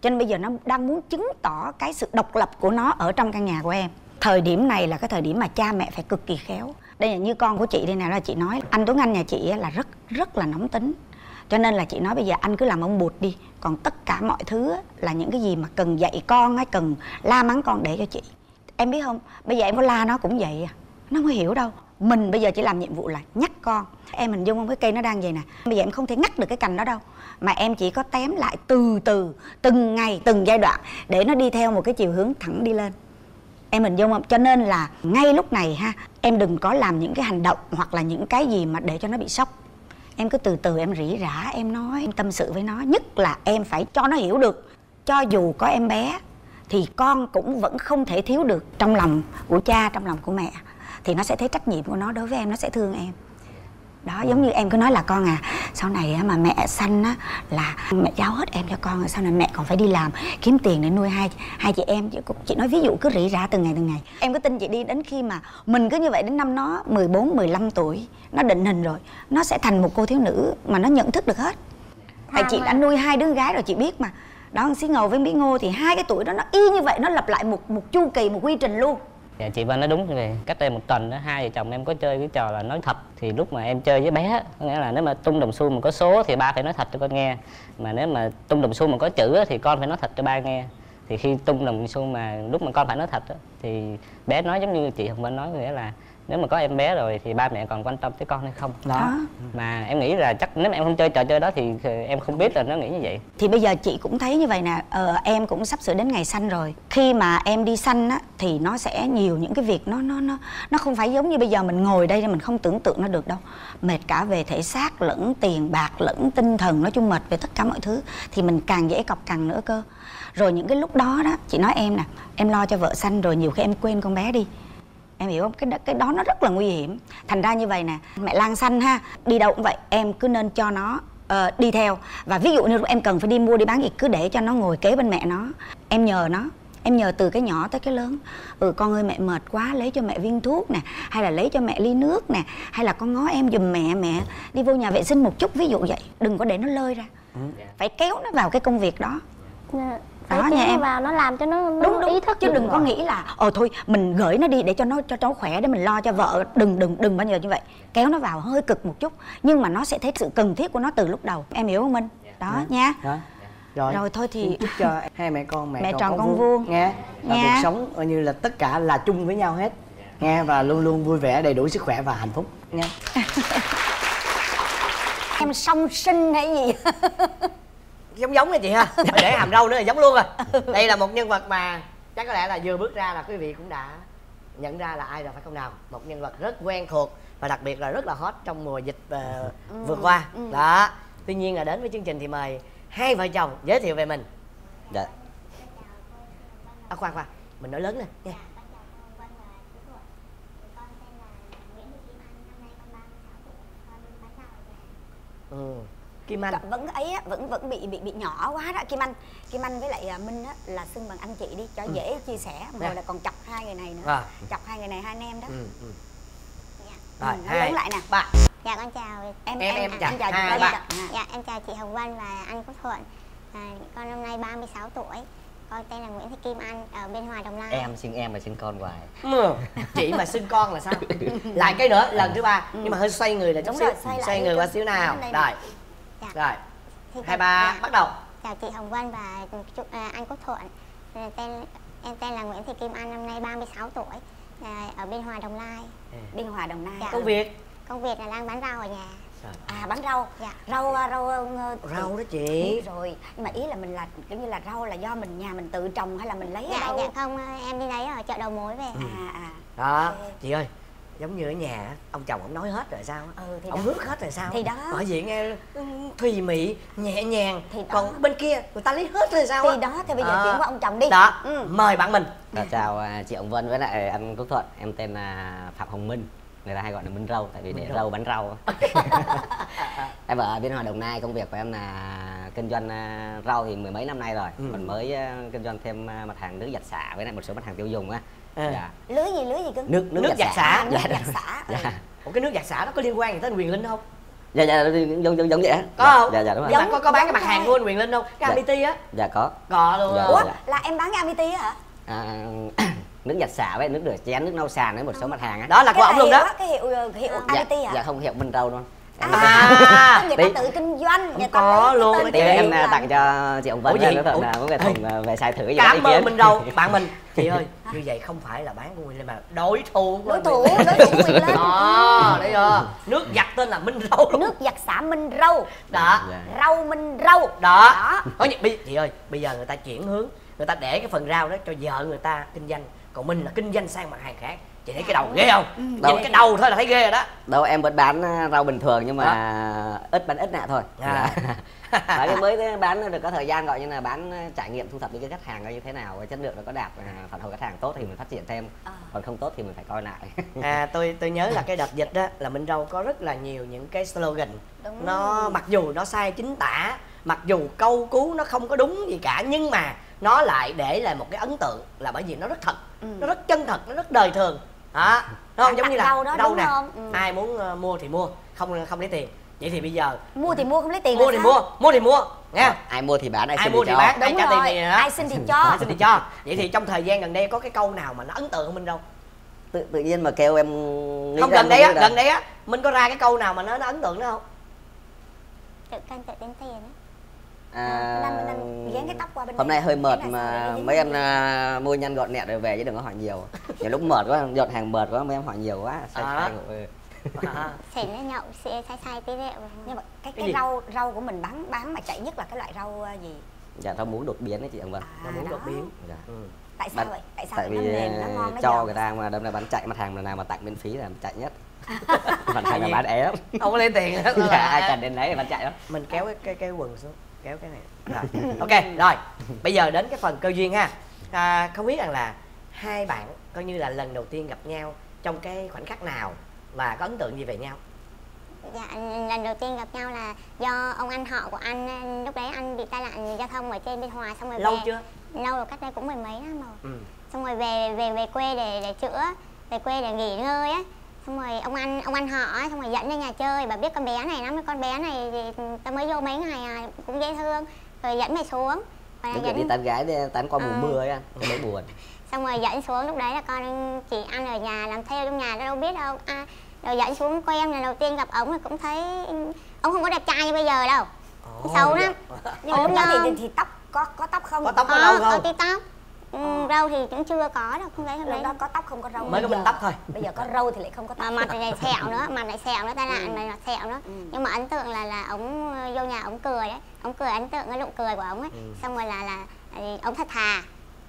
Cho nên bây giờ nó đang muốn chứng tỏ cái sự độc lập của nó ở trong căn nhà của em. Thời điểm này là cái thời điểm mà cha mẹ phải cực kỳ khéo. Đây là như con của chị đây này, là chị nói anh Tuấn Anh nhà chị là rất rất là nóng tính. Cho nên là chị nói bây giờ anh cứ làm ông bụt đi, còn tất cả mọi thứ là những cái gì mà cần dạy con hay cần la mắng con để cho chị. Em biết không, bây giờ em có la nó cũng vậy à, nó không hiểu đâu. Mình bây giờ chỉ làm nhiệm vụ là nhắc con. Em hình dung không, cái cây nó đang vậy nè, bây giờ em không thể ngắt được cái cành đó đâu, mà em chỉ có tém lại từ từ, từng ngày, từng giai đoạn, để nó đi theo một cái chiều hướng thẳng đi lên. Em hình dung không? Cho nên là ngay lúc này ha, em đừng có làm những cái hành động hoặc là những cái gì mà để cho nó bị sốc. Em cứ từ từ em rỉ rả, em nói, em tâm sự với nó. Nhất là em phải cho nó hiểu được, cho dù có em bé thì con cũng vẫn không thể thiếu được trong lòng của cha, trong lòng của mẹ. Thì nó sẽ thấy trách nhiệm của nó đối với em, nó sẽ thương em. Đó, giống như em cứ nói là con à, sau này mà mẹ sanh á, là mẹ giao hết em cho con, rồi sau này mẹ còn phải đi làm, kiếm tiền để nuôi hai, hai chị em. Chị, chị nói ví dụ cứ rỉ rả từng ngày từng ngày. Em cứ tin chị đi, đến khi mà mình cứ như vậy, đến năm nó mười bốn, mười lăm tuổi, nó định hình rồi, nó sẽ thành một cô thiếu nữ mà nó nhận thức được hết. Tại chị đã nuôi hai đứa gái rồi chị biết mà. Đó, Xí Ngầu với Bí Ngô thì hai cái tuổi đó nó y như vậy, nó lặp lại một, một chu kỳ, một quy trình luôn. Dạ, chị Vân nói đúng rồi. Cách đây một tuần đó, hai vợ chồng em có chơi cái trò là nói thật. Thì lúc mà em chơi với bé, có nghĩa là nếu mà tung đồng xu mà có số thì ba phải nói thật cho con nghe, mà nếu mà tung đồng xu mà có chữ thì con phải nói thật cho ba nghe. Thì khi tung đồng xu mà lúc mà con phải nói thật thì bé nói giống như chị Hồng Vân nói, nghĩa là nếu mà có em bé rồi thì ba mẹ còn quan tâm tới con hay không đó. Đó mà em nghĩ là chắc nếu mà em không chơi trò chơi đó thì em không biết là nó nghĩ như vậy. Thì bây giờ chị cũng thấy như vậy nè, ờ, em cũng sắp sửa đến ngày sanh rồi. Khi mà em đi sanh á thì nó sẽ nhiều những cái việc nó nó nó nó không phải giống như bây giờ mình ngồi đây mình không tưởng tượng nó được đâu. Mệt cả về thể xác lẫn tiền bạc lẫn tinh thần, nói chung mệt về tất cả mọi thứ thì mình càng dễ cọc cằn nữa cơ. Rồi những cái lúc đó đó chị nói em nè, em lo cho vợ sanh rồi nhiều khi em quên con bé đi. Em hiểu không? Cái đó, cái đó nó rất là nguy hiểm. Thành ra như vậy nè, mẹ Lan sanh ha, đi đâu cũng vậy, em cứ nên cho nó uh, đi theo. Và ví dụ như em cần phải đi mua đi bán gì, cứ để cho nó ngồi kế bên mẹ nó. Em nhờ nó, em nhờ từ cái nhỏ tới cái lớn. Ừ con ơi mẹ mệt quá, lấy cho mẹ viên thuốc nè, hay là lấy cho mẹ ly nước nè, hay là con ngó em giùm mẹ, mẹ đi vô nhà vệ sinh một chút, ví dụ vậy. Đừng có để nó lơi ra, phải kéo nó vào cái công việc đó. Dạ. Phải đó nha em, vào nó làm cho nó, nó đúng, đúng ý thức chứ đừng rồi. Có nghĩ là ờ thôi mình gửi nó đi để cho nó cho cháu khỏe để mình lo cho vợ, đừng đừng đừng bao giờ như vậy. Kéo nó vào hơi cực một chút nhưng mà nó sẽ thấy sự cần thiết của nó từ lúc đầu, em hiểu không Minh? Đó yeah. nha yeah. Rồi. Rồi thôi thì chúc cho hai mẹ con mẹ, mẹ tròn, tròn con vuông nghe và cuộc sống như là tất cả là chung với nhau hết nghe, và luôn luôn vui vẻ, đầy đủ sức khỏe và hạnh phúc nha. Em song sinh hay gì giống giống nha chị ha, để hàm râu nữa là giống luôn rồi. Đây là một nhân vật mà chắc có lẽ là vừa bước ra là quý vị cũng đã nhận ra là ai rồi phải không nào? Một nhân vật rất quen thuộc và đặc biệt là rất là hot trong mùa dịch uh, ừ, vừa qua ừ. đó. Tuy nhiên là đến với chương trình thì mời hai vợ chồng giới thiệu về mình. Dạ. À, khoan khoan, mình nói lớn lên nha. Yeah. Ừ. Kim Anh vẫn ấy á, vẫn vẫn bị bị bị nhỏ quá đó. Kim Anh, Kim Anh với lại Minh á là xưng bằng anh chị đi cho ừ. dễ chia sẻ. Rồi yeah. là còn chọc hai người này nữa, à. chọc hai người này hai anh em đó. Ừ. Ừ. Dạ. Rồi, ừ, hai, lại nè. Ba. Dạ con chào em em em, em chào, chào hai, ba. Dạ em chào chị Hồng Vân và anh Quốc Thuận. À, con năm nay ba mươi sáu tuổi. Con tên là Nguyễn Thị Kim Anh ở bên Hòa Đồng Nai. Em xưng em mà xưng con hoài. Ừ. Chị mà xưng con là sao? Lại cái nữa, lần thứ ba. Ừ. Nhưng mà hơi xoay người là chút xíu. Xoay, xoay người qua xíu nào. Rồi. Rồi, hai ba dạ. bắt đầu. Chào chị Hồng Vân và chúc, à, anh Quốc Thuận. Tên, em tên là Nguyễn Thị Kim Anh, năm nay ba mươi sáu tuổi, à, ở bên Hòa Đồng Nai. Ừ. Bên Hòa Đồng Nai. Dạ. Công việc? Công việc là đang bán rau ở nhà. À bán rau. Dạ. Rau rau rau đó chị. Đúng rồi, nhưng mà ý là mình là kiểu như là rau là do mình nhà mình tự trồng hay là mình lấy dạ, rau? Dạ không, em đi lấy ở chợ đầu mối về. Ừ. À à. Đó, ừ. chị ơi. Giống như ở nhà ông chồng ông nói hết rồi sao ừ, thì ông đó. Hước hết rồi sao thì đó bởi vì nghe thùy mị nhẹ nhàng thì còn bên kia người ta lấy hết rồi sao thì đó thì bây giờ à. Chuyển qua ông chồng đi đó ừ. mời bạn mình. Rồi, chào chị Hồng Vân với lại anh Quốc Thuận, em tên là Phạm Hồng Minh, người ta hay gọi là Minh Râu tại vì để râu bán rau. Em ở bên Hòa Đồng Nai, công việc của em là kinh doanh rau thì mười mấy năm nay rồi ừ. còn mới kinh doanh thêm mặt hàng nước giặt xả với lại một số mặt hàng tiêu dùng á. À. Dạ. Lưới gì lưới gì cưng? Nước nước, nước giặt, giặt xả. À, nước dạ, giặt xả. Dạ. Ủa cái nước giặt xả đó có liên quan gì tới anh Quyền Linh không? Dạ dạ giống giống giống vậy á. Có không? Dạ dạ đúng rồi. Giống, có có bán cái mặt hàng của anh Quyền Linh không? Cái dạ. Amity á. Dạ có. Có luôn. Dạ, Ủa dạ. là em bán cái Amity á hả? À, nước giặt xả với nước rửa chén, nước nấu sàn với một số mặt hàng á. Đó là của ổng luôn đó. Cái hiệu hiệu Amity hả? Dạ không, hiệu Minh Râu luôn. À, người ta tự kinh doanh, người ta có luôn. Em tặng cho chị Hồng Vân nữa là có cái thùng về xài thử. Cảm ơn Minh Râu, bạn mình. Chị ơi, như vậy không phải là bán của Quyền Linh mà đối thủ của đối thủ đối thủ Quyền Linh. Đó, đấy chưa? Nước giặt tên là Minh Râu. Nước giặt xả Minh Râu. Đó, rau Minh Râu. Đó. Chị ơi, bây giờ người ta chuyển hướng, người ta để cái phần rau đó cho vợ người ta kinh doanh, còn mình là kinh doanh sang mặt hàng khác. Chị thấy cái đầu ghê không? Ừ. Nhìn cái đầu thôi là thấy ghê rồi đó. Đâu em vẫn bán rau bình thường nhưng mà đó. ít bán ít nạ thôi. À. Tại vì mới bán được có thời gian gọi như là bán trải nghiệm thu thập những cái khách hàng coi như thế nào, chất lượng nó có đạt phản hồi khách hàng tốt thì mình phát triển thêm, à. còn không tốt thì mình phải coi lại. À tôi tôi nhớ là cái đợt dịch đó là Minh Râu có rất là nhiều những cái slogan. Đúng. Nó mặc dù nó sai chính tả, mặc dù câu cú nó không có đúng gì cả nhưng mà nó lại để lại một cái ấn tượng là bởi vì nó rất thật, ừ. nó rất chân thật, nó rất đời thường. Đó, nó không giống như là đâu nè, ừ. ai muốn uh, mua thì mua, không không lấy tiền. Vậy thì bây giờ mua thì mua không lấy tiền, mua thì sao? mua, mua thì mua, nghe. Ai mua thì bán, ai, ai xin mua thì, thì bán, ai trả tiền thì ai xin thì cho, ai xin thì cho. Vậy thì trong thời gian gần đây có cái câu nào mà nó ấn tượng không Minh đâu? Tự tự nhiên mà kêu em nghĩ không gần đây á, gần đây á, Minh có ra cái câu nào mà nó, nó ấn tượng nữa không? Tự canh tự đến tiền á. à, à, mình đang dán cái tóc qua bên hôm nay hơi mệt mà mấy anh à, mua nhanh gọn nẹt rồi về chứ đừng có hỏi nhiều. Nhiều lúc mệt quá, dọn hàng mệt quá mấy em hỏi nhiều quá sai à. sai Xèn nó nhậu sai sai tí đấy. Nhưng mà cái cái, cái rau rau của mình bán bán mà chạy nhất là cái loại rau gì? Dạ rau muống đột biến đấy chị Hồng Vân. Rau muống đột biến. Dạ. Ừ. Tại sao bán, vậy? Tại sao tại vì nó ngon, nó cho người ta mà đâm ra bán chạy, mặt hàng nào mà tặng miễn phí là chạy nhất. Mặt hàng là bán ép. Không có lấy tiền hết. Dạ, ai cần đến lấy thì bán chạy lắm. Mình kéo cái cái, cái quần xuống, kéo cái này. Rồi. Ok, rồi. Bây giờ đến cái phần cơ duyên ha. À, không biết rằng là hai bạn coi như là lần đầu tiên gặp nhau trong cái khoảnh khắc nào và có ấn tượng gì về nhau? Dạ, lần đầu tiên gặp nhau là do ông anh họ của anh, lúc đấy anh bị tai nạn giao thông ở trên Biên Hòa, xong rồi lâu về. Chưa? Lâu rồi, cách đây cũng mười mấy năm rồi. Ừ. Xong rồi về về về quê để để chữa, về quê để nghỉ ngơi á. Xong rồi ông anh ông anh họ ấy, xong rồi dẫn lên nhà chơi, bà biết con bé này lắm, con bé này thì ta mới vô mấy ngày à, cũng dễ thương, rồi dẫn mày xuống. Rồi dẫn... dẫn đi tán gái đi, tán qua mùa ừ. mưa ấy anh, mới buồn. Xong rồi dẫn xuống, lúc đấy là con chị ăn ở nhà làm theo trong nhà, nó đâu biết đâu. À, rồi dẫn xuống quê em, lần đầu tiên gặp ổng thì cũng thấy ổng không có đẹp trai như bây giờ đâu. Oh, xấu lắm. Nhưng lúc đó thì, thì tóc có có tóc không? Có tóc có râu không? Có tí tóc. Ừ, râu thì cũng chưa có đâu, không thấy hôm đấy. Đó có tóc không có râu. Mới có bên tóc thôi. Bây giờ có râu thì lại không có tóc. À, mặt này sẹo nữa, mặt này sẹo nữa, tai nạn này là sẹo nữa. Ừ. Nhưng mà ấn tượng là là ổng vô nhà ổng cười đấy. Ổng cười ấn tượng cái nụ cười của ổng ấy. Ừ. Xong rồi là là ổng thật thà.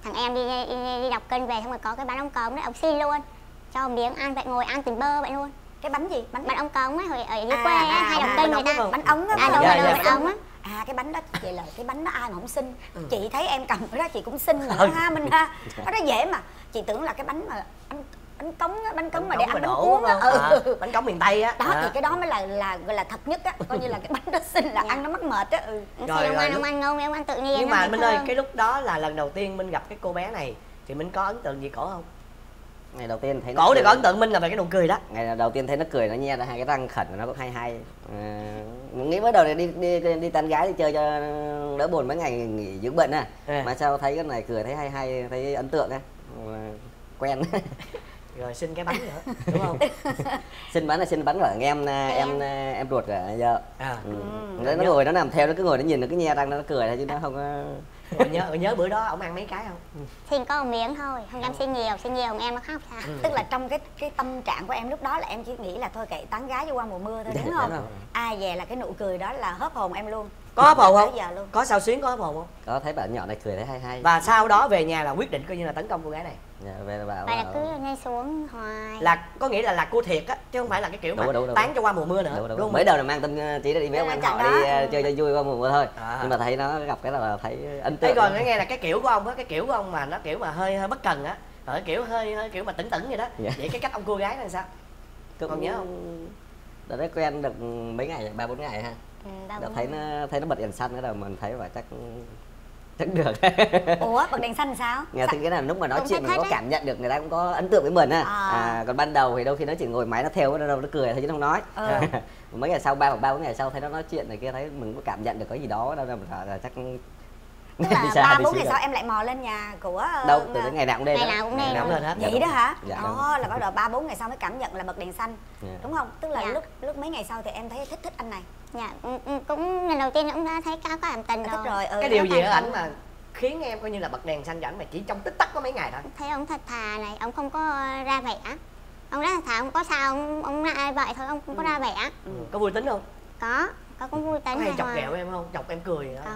Thằng em đi đi, đi, đi đọc kênh về, xong rồi có cái bán ông cống đấy, ổng xin luôn. Cho miếng ăn vậy, ngồi ăn từng bơ vậy luôn. Cái bánh gì? Bánh bánh ông cống ấy, hồi ở dưới quê ấy, hay đọc kênh người ta. Bánh ống á. À đúng rồi, bánh ống á. À cái bánh đó vậy là cái bánh đó ai mà không xin. Ừ. Chị thấy em cầm cái đó chị cũng xin nữa ha mình ha. Nó đó dễ mà. Chị tưởng là cái bánh mà bánh bánh cống á, bánh cống mà để ăn bánh cuốn á. Ừ. Bánh cống miền Tây á. Đó. Đó thì cái đó mới là là gọi là thật nhất á, coi như là cái bánh đó xin là ăn nó mắc mệt á. Ừ. Rồi ông ăn ông ăn ngon em ăn tự nhiên. Nhưng mà Minh ơi, cái lúc đó là lần đầu tiên Minh gặp cái cô bé này thì Minh có ấn tượng gì cổ không? Ngày đầu tiên thấy cổ thì có ấn tượng Minh là về cái nụ cười đó. Ngày đầu tiên thấy nó cười, nó nhe ra hai cái răng khẩn, nó cũng hay hay. À, nghĩ mới đầu này đi đi đi, đi tán gái đi chơi cho đỡ buồn mấy ngày nghỉ dưỡng bệnh à. À. Mà sao thấy cái này cười thấy hay hay, thấy ấn tượng á. À, quen. Rồi xin cái bánh nữa, đúng không? Xin bánh là xin bánh của anh em em em ruột cả vợ. À. Ừ. Ừ. Nó ngồi nó làm theo, nó cứ ngồi nó nhìn, nó cứ nhe răng nó cười thôi chứ nó không có. Còn nhớ, còn nhớ bữa đó ổng ăn mấy cái không? Xin có một miếng thôi, không em xin nhiều, xin nhiều em nó khóc sao? Ừ. Tức là trong cái cái tâm trạng của em lúc đó là em chỉ nghĩ là thôi kệ tán gái vô qua mùa mưa thôi, đúng không? Ai về là cái nụ cười đó là hớp hồn em luôn. Có hớp hồn không? Giờ luôn. Có sao xuyến có hớp hồn không? Có, thấy bạn nhỏ này cười thấy hay hay. Và sau đó về nhà là quyết định coi như là tấn công cô gái này. Dạ, về là bảo. Và là cứ ngay xuống hoài. Là có nghĩa là là cô thiệt á, chứ không phải là cái kiểu mà tán cho qua mùa mưa nữa. Đúng không? Mới đầu là mang tin chỉ đi mấy ông anh họ đi chơi cho vui qua mùa mưa thôi. Nhưng mà thấy nó gặp cái là thấy ấn tượng. Thế còn nghe là cái kiểu của ông á, cái kiểu của ông mà nó kiểu mà hơi hơi bất cần á, ở kiểu hơi hơi kiểu mà tỉnh tỉnh vậy đó. Vậy cái cách ông cô gái là sao? Còn nhớ không? Đã thấy quen được mấy ngày, ba bốn ngày ha. Đã thấy nó thấy nó bật đèn xanh nữa rồi mình thấy và chắc chắc được. Ủa bật đèn xanh là sao? Nghe thì cái là lúc mà nói chuyện mình có cảm nhận được người ta cũng có ấn tượng với mình ha. À. À, còn ban đầu thì đôi khi nó chỉ ngồi máy nó theo nó đâu nó cười thôi chứ không nói. Ừ. Mấy ngày sau ba hoặc ba bốn ngày sau thấy nó nói chuyện này kia thấy mình có cảm nhận được có gì đó đâu là chắc. Tức là ba bốn ngày sau em lại mò lên nhà của đâu từ cái ngày nào cũng đây ngày nào cũng đây lên hết vậy đó hả? Đó là bắt đầu ba bốn ngày sau mới cảm nhận là bật đèn xanh đúng không? Tức là lúc lúc mấy ngày sau thì em thấy thích thích anh này. Dạ, cũng lần đầu tiên cũng đã thấy cao có cảm tình rồi. Rồi ừ, cái điều gì ở ảnh mà khiến em coi như là bật đèn xanh cho ảnh mà chỉ trong tích tắc có mấy ngày thôi? Thấy ông thật thà này, ông không có ra vẻ. Ông rất thật thà, không có sao, ông, ông lại vậy thôi, ông không có ừ. ra vẻ. Ừ. Có vui tính không? Có, có cũng vui tính. Có hay chọc kẹo em không? Chọc em cười nữa. Có.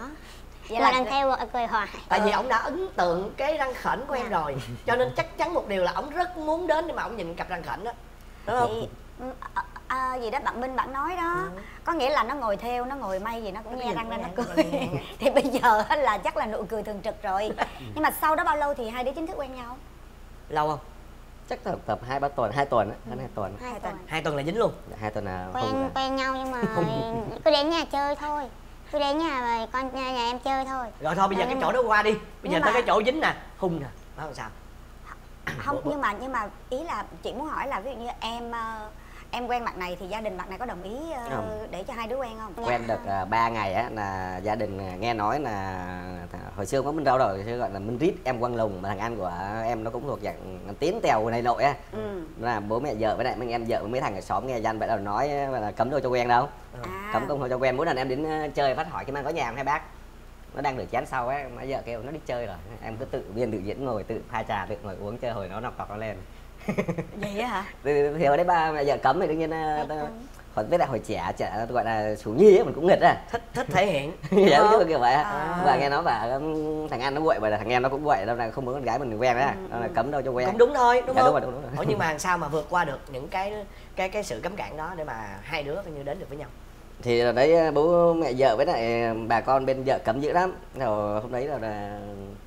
Vậy là đang theo cười hoài. Tại ừ. vì ông đã ấn tượng cái răng khểnh của em rồi. Cho nên chắc chắn một điều là ông rất muốn đến để mà ông nhìn cặp răng khểnh đó. Đúng không? Vậy... À, gì đó bạn Minh bạn nói đó ừ. có nghĩa là nó ngồi theo nó ngồi may gì nó cũng nghe răng ra nó cười thì bây giờ là chắc là nụ cười thường trực rồi. Nhưng mà sau đó bao lâu thì hai đứa chính thức quen nhau? Lâu không? Chắc tập tập hai ba tuần, hai tuần á, ừ. hai tuần hai, hai tuần. tuần hai tuần là dính luôn. Hai tuần là quen không quen nhau nhưng mà cứ đến nhà chơi thôi, cứ đến nhà rồi con nhà, nhà em chơi thôi. Rồi thôi bây giờ ừ, cái chỗ đó qua đi, bây nhưng giờ mà... tới cái chỗ dính nè Hung nè đó làm sao? Không nhưng mà nhưng mà ý là chị muốn hỏi là ví dụ như em em quen bạn này thì gia đình bạn này có đồng ý uh, để cho hai đứa quen không? Quen được uh, ba ngày á là gia đình nghe nói là hồi xưa có Minh Rau rồi, hồi xưa gọi là Minh Rít, em Quang Lùng mà thằng anh của em nó cũng thuộc dạng tiến tèo này nội á. Ừ. Là bố mẹ vợ với lại mấy em vợ với mấy thằng ở xóm nghe danh vậy là nói là cấm đâu cho quen đâu. À. Cấm không cho quen, mỗi lần em đến chơi phát hỏi cái mang có nhà không hai bác. nó đang đuổi chén sau ấy, mà giờ kêu nó đi chơi rồi, em cứ tự biên tự diễn, ngồi tự pha trà, tự ngồi uống chơi, hồi nó nọc cọc nó lên. Vậy hả? Thì hồi đấy ba mẹ giờ cấm thì đương nhiên còn biết là hồi trẻ, trẻ gọi là chú nhi ấy, mình cũng nghịch ra thích thích thể hiện giống như kiểu vậy. À, và nghe nói bảo thằng An nó quậy, vậy là thằng em nó cũng quậy, đâu là không muốn con gái mình quen đấy, ừ, là cấm đâu cho quen. Cũng đúng thôi, đúng, dạ, không? Đúng, rồi, đúng, đúng rồi. Nhưng mà làm sao mà vượt qua được những cái cái cái sự cấm cản đó để mà hai đứa coi như đến được với nhau? Thì là đấy, bố mẹ vợ với lại bà con bên vợ cấm dữ lắm. Rồi hôm đấy là, là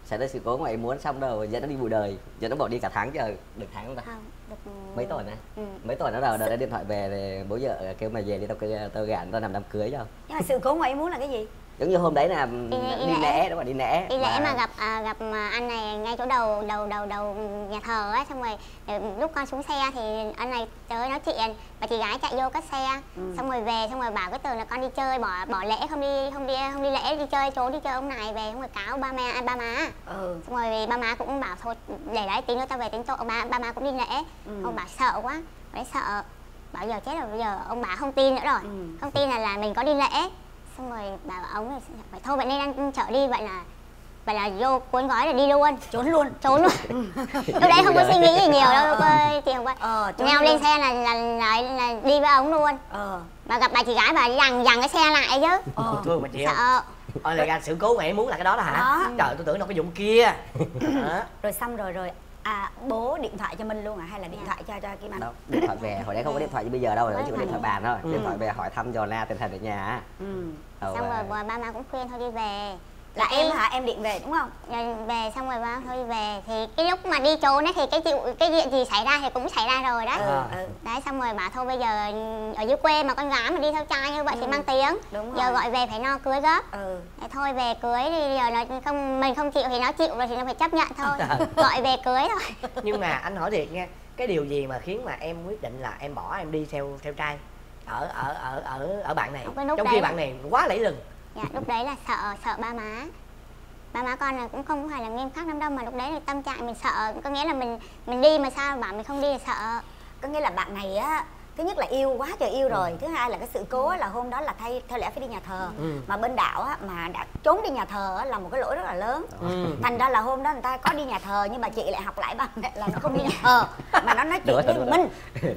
xảy ra sự cố ngoài muốn, xong rồi giờ nó đi bụi đời, giờ nó bỏ đi cả tháng trời, được tháng không ta? Không, được mấy tuần nè. Ừ, mấy tuần nó đầu đợi điện thoại về thì bố vợ kêu mày về đi, tao tao gạn tao làm đám cưới cho. Nhưng mà sự cố ngoài muốn là cái gì? Giống như hôm đấy là đi, đi lễ, đúng rồi, đi lễ. Đi lễ mà, mà gặp à, gặp anh này ngay chỗ đầu đầu đầu đầu nhà thờ ấy, xong rồi lúc con xuống xe thì anh này tới nói chuyện, và chị gái chạy vô cất xe, ừ, xong rồi về, xong rồi bảo cái Tường là con đi chơi, bỏ bỏ lễ không đi không đi không đi lễ, đi chơi trốn đi chơi ông này về, xong rồi cáo ba mẹ ba má. Ừ. Xong rồi ba má cũng bảo thôi để đấy tí nữa tao về tính tội, ba ba má cũng đi lễ. Ừ. Ông bà sợ quá, bà ấy sợ, bảo giờ chết rồi, bây giờ ông bà không tin nữa rồi, ừ, không tin là là mình có đi lễ. Xong rồi bảo ông phải thôi vậy nên đang chở đi, vậy là vậy là vô cuốn gói là đi luôn, trốn luôn trốn luôn. Lúc đấy không có suy nghĩ gì nhiều đâu chị Hồng Vân, leo lên xe là là, là là đi với ông luôn. Ờ, mà gặp bà chị gái bà dằn dằn cái xe lại chứ. Ờ, thương mà chị sợ. Ôi là ra sự cố mẹ muốn là cái đó đó hả? Đó. Trời, tôi tưởng nó cái dụng kia. Rồi xong rồi rồi à, bố điện thoại cho Minh luôn à hay là điện thoại cho cho Kim Anh? Đâu, điện thoại về, hồi đấy không có điện thoại như bây giờ đâu, rồi chỉ có điện thoại bàn thôi. Ừ, điện thoại về hỏi thăm dò la tình hình ở nhà. Ừ. Xong rồi ba má cũng khuyên thôi đi về. Là em hả, em điện về đúng không? Rồi về xong rồi ba thôi đi về, thì cái lúc mà đi trốn ấy thì cái chuyện cái chuyện gì xảy ra thì cũng xảy ra rồi đấy. Ừ. Ừ. Đấy, xong rồi bảo thôi bây giờ ở dưới quê mà con gái mà đi theo trai như vậy, ừ, thì mang tiếng. Đúng giờ rồi, gọi về phải no cưới gấp. Ừ. Thì thôi về cưới thì giờ nó không, mình không chịu thì nó chịu rồi thì nó phải chấp nhận thôi. Ừ. Gọi về cưới thôi. Nhưng mà anh hỏi thiệt nha, cái điều gì mà khiến mà em quyết định là em bỏ em đi theo theo trai ở ở ở ở ở bạn này, trong khi bạn này quá lẫy lừng? Dạ, lúc đấy là sợ sợ ba má. Ba má con là cũng không phải là nghiêm khắc lắm đâu, mà lúc đấy là tâm trạng mình sợ, có nghĩa là mình mình đi mà sao bảo mình không đi là sợ. Có nghĩa là bạn này á, thứ nhất là yêu quá trời yêu rồi, ừ, thứ hai là cái sự cố, ừ, là hôm đó là thay theo lẽ phải đi nhà thờ, ừ, mà bên đạo á mà đã trốn đi nhà thờ á, là một cái lỗi rất là lớn. Ừ. Thành ra là hôm đó người ta có đi nhà thờ nhưng mà chị lại học lại bằng là nó không đi nhà thờ mà nó nói chuyện với Minh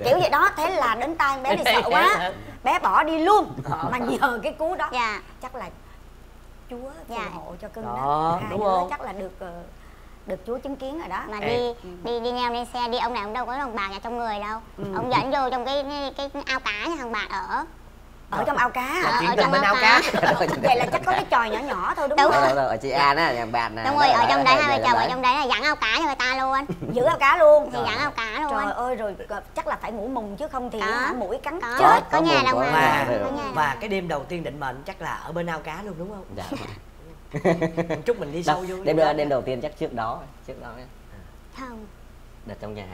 kiểu vậy đó. Thế là đến tay bé thì sợ quá, bé bỏ đi luôn. Mà nhờ cái cú đó, dạ, chắc là Chúa phù hộ cho cưng đó, đó. Hai đúng đứa không? Chắc là được được Chúa chứng kiến rồi đó. Mà đi, ừ, đi đi nhau lên xe đi, ông này ông đâu có thằng bạn nhà trong người đâu. Ừ. Ông dẫn vô trong cái cái, cái ao cá nhà thằng bạn ở. Ở trong ao cá hả? Ở trong ao cá. Vậy là chắc có cái tròi nhỏ nhỏ thôi đúng, đúng không? Đúng rồi, ở chị An á, nhà bạn này. Đúng rồi, ở trong đấy hai vợ chồng ở trong đấy là dẫn ao cá cho người ta luôn. Giữ ao cá luôn. Thì dẫn ao cá luôn. Trời ơi, rồi chắc là phải ngủ mùng chứ không thì mũi cắn chết. Có nhà đâu mà. Và cái đêm đầu tiên định mệnh chắc là ở bên ao cá luôn đúng không? Dạ. Chúc mình đi sâu vô. Đêm đó, đêm đầu tiên chắc trước đó, trước đó ấy. Không. Đợt trong nhà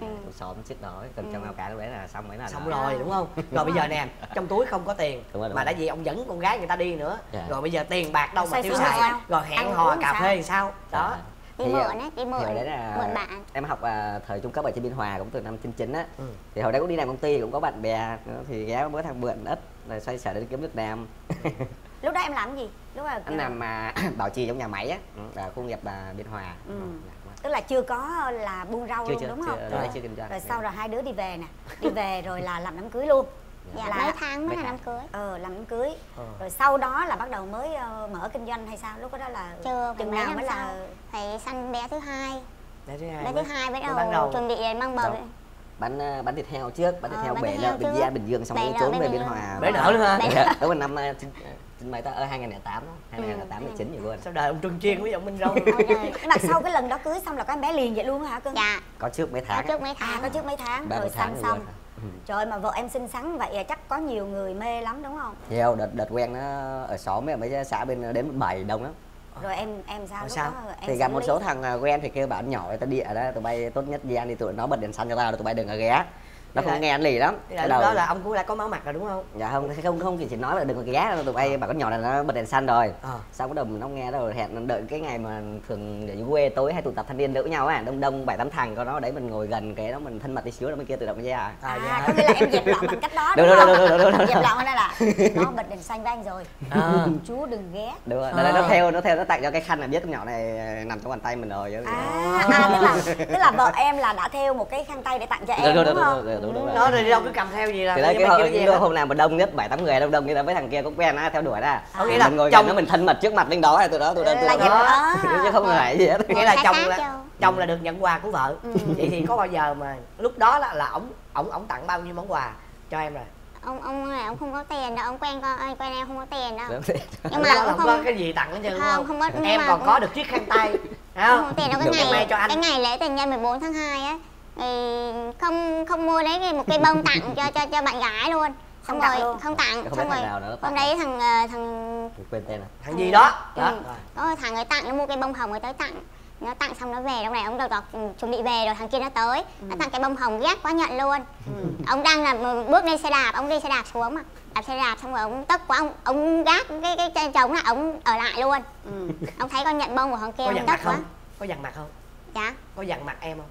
của xóm trước đó, còn ừ, trong ao cá lúc đấy là xong mấy là xong đó rồi đúng không? Rồi đúng bây rồi giờ nè, trong túi không có tiền rồi, mà đã gì ông dẫn con gái người ta đi nữa, dạ, rồi bây giờ tiền bạc đâu mà tiêu xài, rồi hẹn hò cà phê thì sao? Đó. Đi mượn á, đi mượn. Hồi đấy là mượn bạn. Em học à, thời trung cấp ở trên Biên Hòa cũng từ năm chín chín á. Ừ. Thì hồi đấy cũng đi làm công ty cũng có bạn bè nữa, thì ghé bữa thằng mượn ít là xoay sở đến kiếm Việt Nam. Lúc đó em làm cái gì? Lúc đó em làm à, bảo trì trong nhà máy á, là khu nghiệp à, Biên Hòa. Ừ. Tức là chưa có là buôn rau chưa, luôn chưa, đúng chưa, không? Chưa, rồi, chưa kinh doanh. Rồi sau rồi hai đứa đi về nè, đi về rồi là làm đám cưới luôn. Dạ, là mấy tháng mới là đám cưới. Ờ, làm đám cưới. Ờ. Rồi sau đó là bắt đầu mới uh, mở kinh doanh hay sao? Lúc đó là chưa, chừng nào mới là phải sanh bé thứ hai. Bé thứ hai. Bé thứ hai mới đầu chuẩn bị mang bầu. Bán bán thịt heo trước, bán thịt heo bể lợn Bình An Bình Dương xong rồi trốn về Biên Hòa. Bể nở nữa ha. Đó là năm mày ta ở hai nghìn không trăm lẻ tám đó, hai nghìn không trăm lẻ tám, hai nghìn không trăm lẻ chín gì quên. Sau đời ông Trương Chiên với ông Minh Râu. Mà sau cái lần đó cưới xong là có em bé liền vậy luôn hả cưng? Dạ. Có trước mấy tháng. Có trước mấy tháng. À, có trước mấy tháng rồi sanh xong. Trời ơi, mà vợ em xinh xắn vậy chắc có nhiều người mê lắm đúng không? Nhiều, đợt đợt quen nó ở xóm ấy, mấy xã bên đến một bảy đông lắm. Rồi em em sao lúc đó thì gặp một số thằng quen thì kêu bảo nhỏ tao địa đó, tụi bay tốt nhất đi ăn đi, tụi nó bật đèn xanh cho tao rồi tụi bay đừng có ghé. nó không nghe anh lì lắm. Là lúc đó là ông cũng đã có máu mặt rồi đúng không? Dạ không không không chị nói là đừng có giá đâu, tụi bay bà con nhỏ này nó bật đèn xanh rồi. À. Xong cái đầm nó nghe rồi hẹn đợi cái ngày mà thường ở dưới quê tối hay tụ tập thanh niên đỡ nhau á, đông đông bảy tám thằng, còn nó đấy mình ngồi gần cái đó mình thân mật tí xíu là bên kia tự động ra. À, à có nghĩa là em dẹp loạn bằng cách đó. Đúng đúng đúng đúng đúng. Dẹp loạn đó là nó bật đèn xanh với anh rồi. À. Chú đừng ghé. Đúng rồi. Đấy nó theo nó theo nó tặng cho cái khăn là biết con nhỏ này nằm trong bàn tay mình rồi. À, tức là tức là vợ em là đã theo một cái khăn tay để tặng cho em đúng không? Đúng, đúng, đúng. Nó rồi đi đâu cứ cầm theo gì là thì đấy, cái hôm, gì hôm nào mà đông nhất bảy tám người đông đông như là với thằng kia có quen á theo đuổi ra à, nghĩa là mình ngồi chồng nó mình thân mật trước mặt bên đó là tụi đó tụi đó tụi đó chứ không ngại gì hết, nghĩa là chồng là chồng là được nhận quà của vợ. Vậy thì có bao giờ mà lúc đó là ổng ổng ổng tặng bao nhiêu món quà cho em rồi? Ông ông này ông không có tiền đâu, ông quen con, quen em không có tiền đâu. Nhưng mà ông không có cái gì tặng hết trơn không? Không có, em còn có được chiếc khăn tay. Không tiền đâu, cái ngày cái ngày lễ tình nhân mười bốn tháng hai á. Thì không không mua đấy một cái bông tặng cho cho cho bạn gái luôn, xong rồi luôn. Không tặng không xong rồi hôm đấy thằng thằng quên tên này. Thằng gì đó, ừ. đó. Có thằng người tặng nó mua cái bông hồng người tới tặng, nó tặng xong nó về, lúc này ông đầu tọt chuẩn bị về rồi thằng kia nó tới nó tặng cái bông hồng ghét quá nhận luôn. ừ. Ông đang là bước đi xe đạp, ông đi xe đạp xuống mà đạp xe đạp xong rồi ông tức quá ông ông gác cái cái chân trống là ông ở lại luôn. ừ. Ông thấy con nhận bông của thằng kia ông tức quá. Có dằn mặt không? Dạ. Có dằn mặt em không?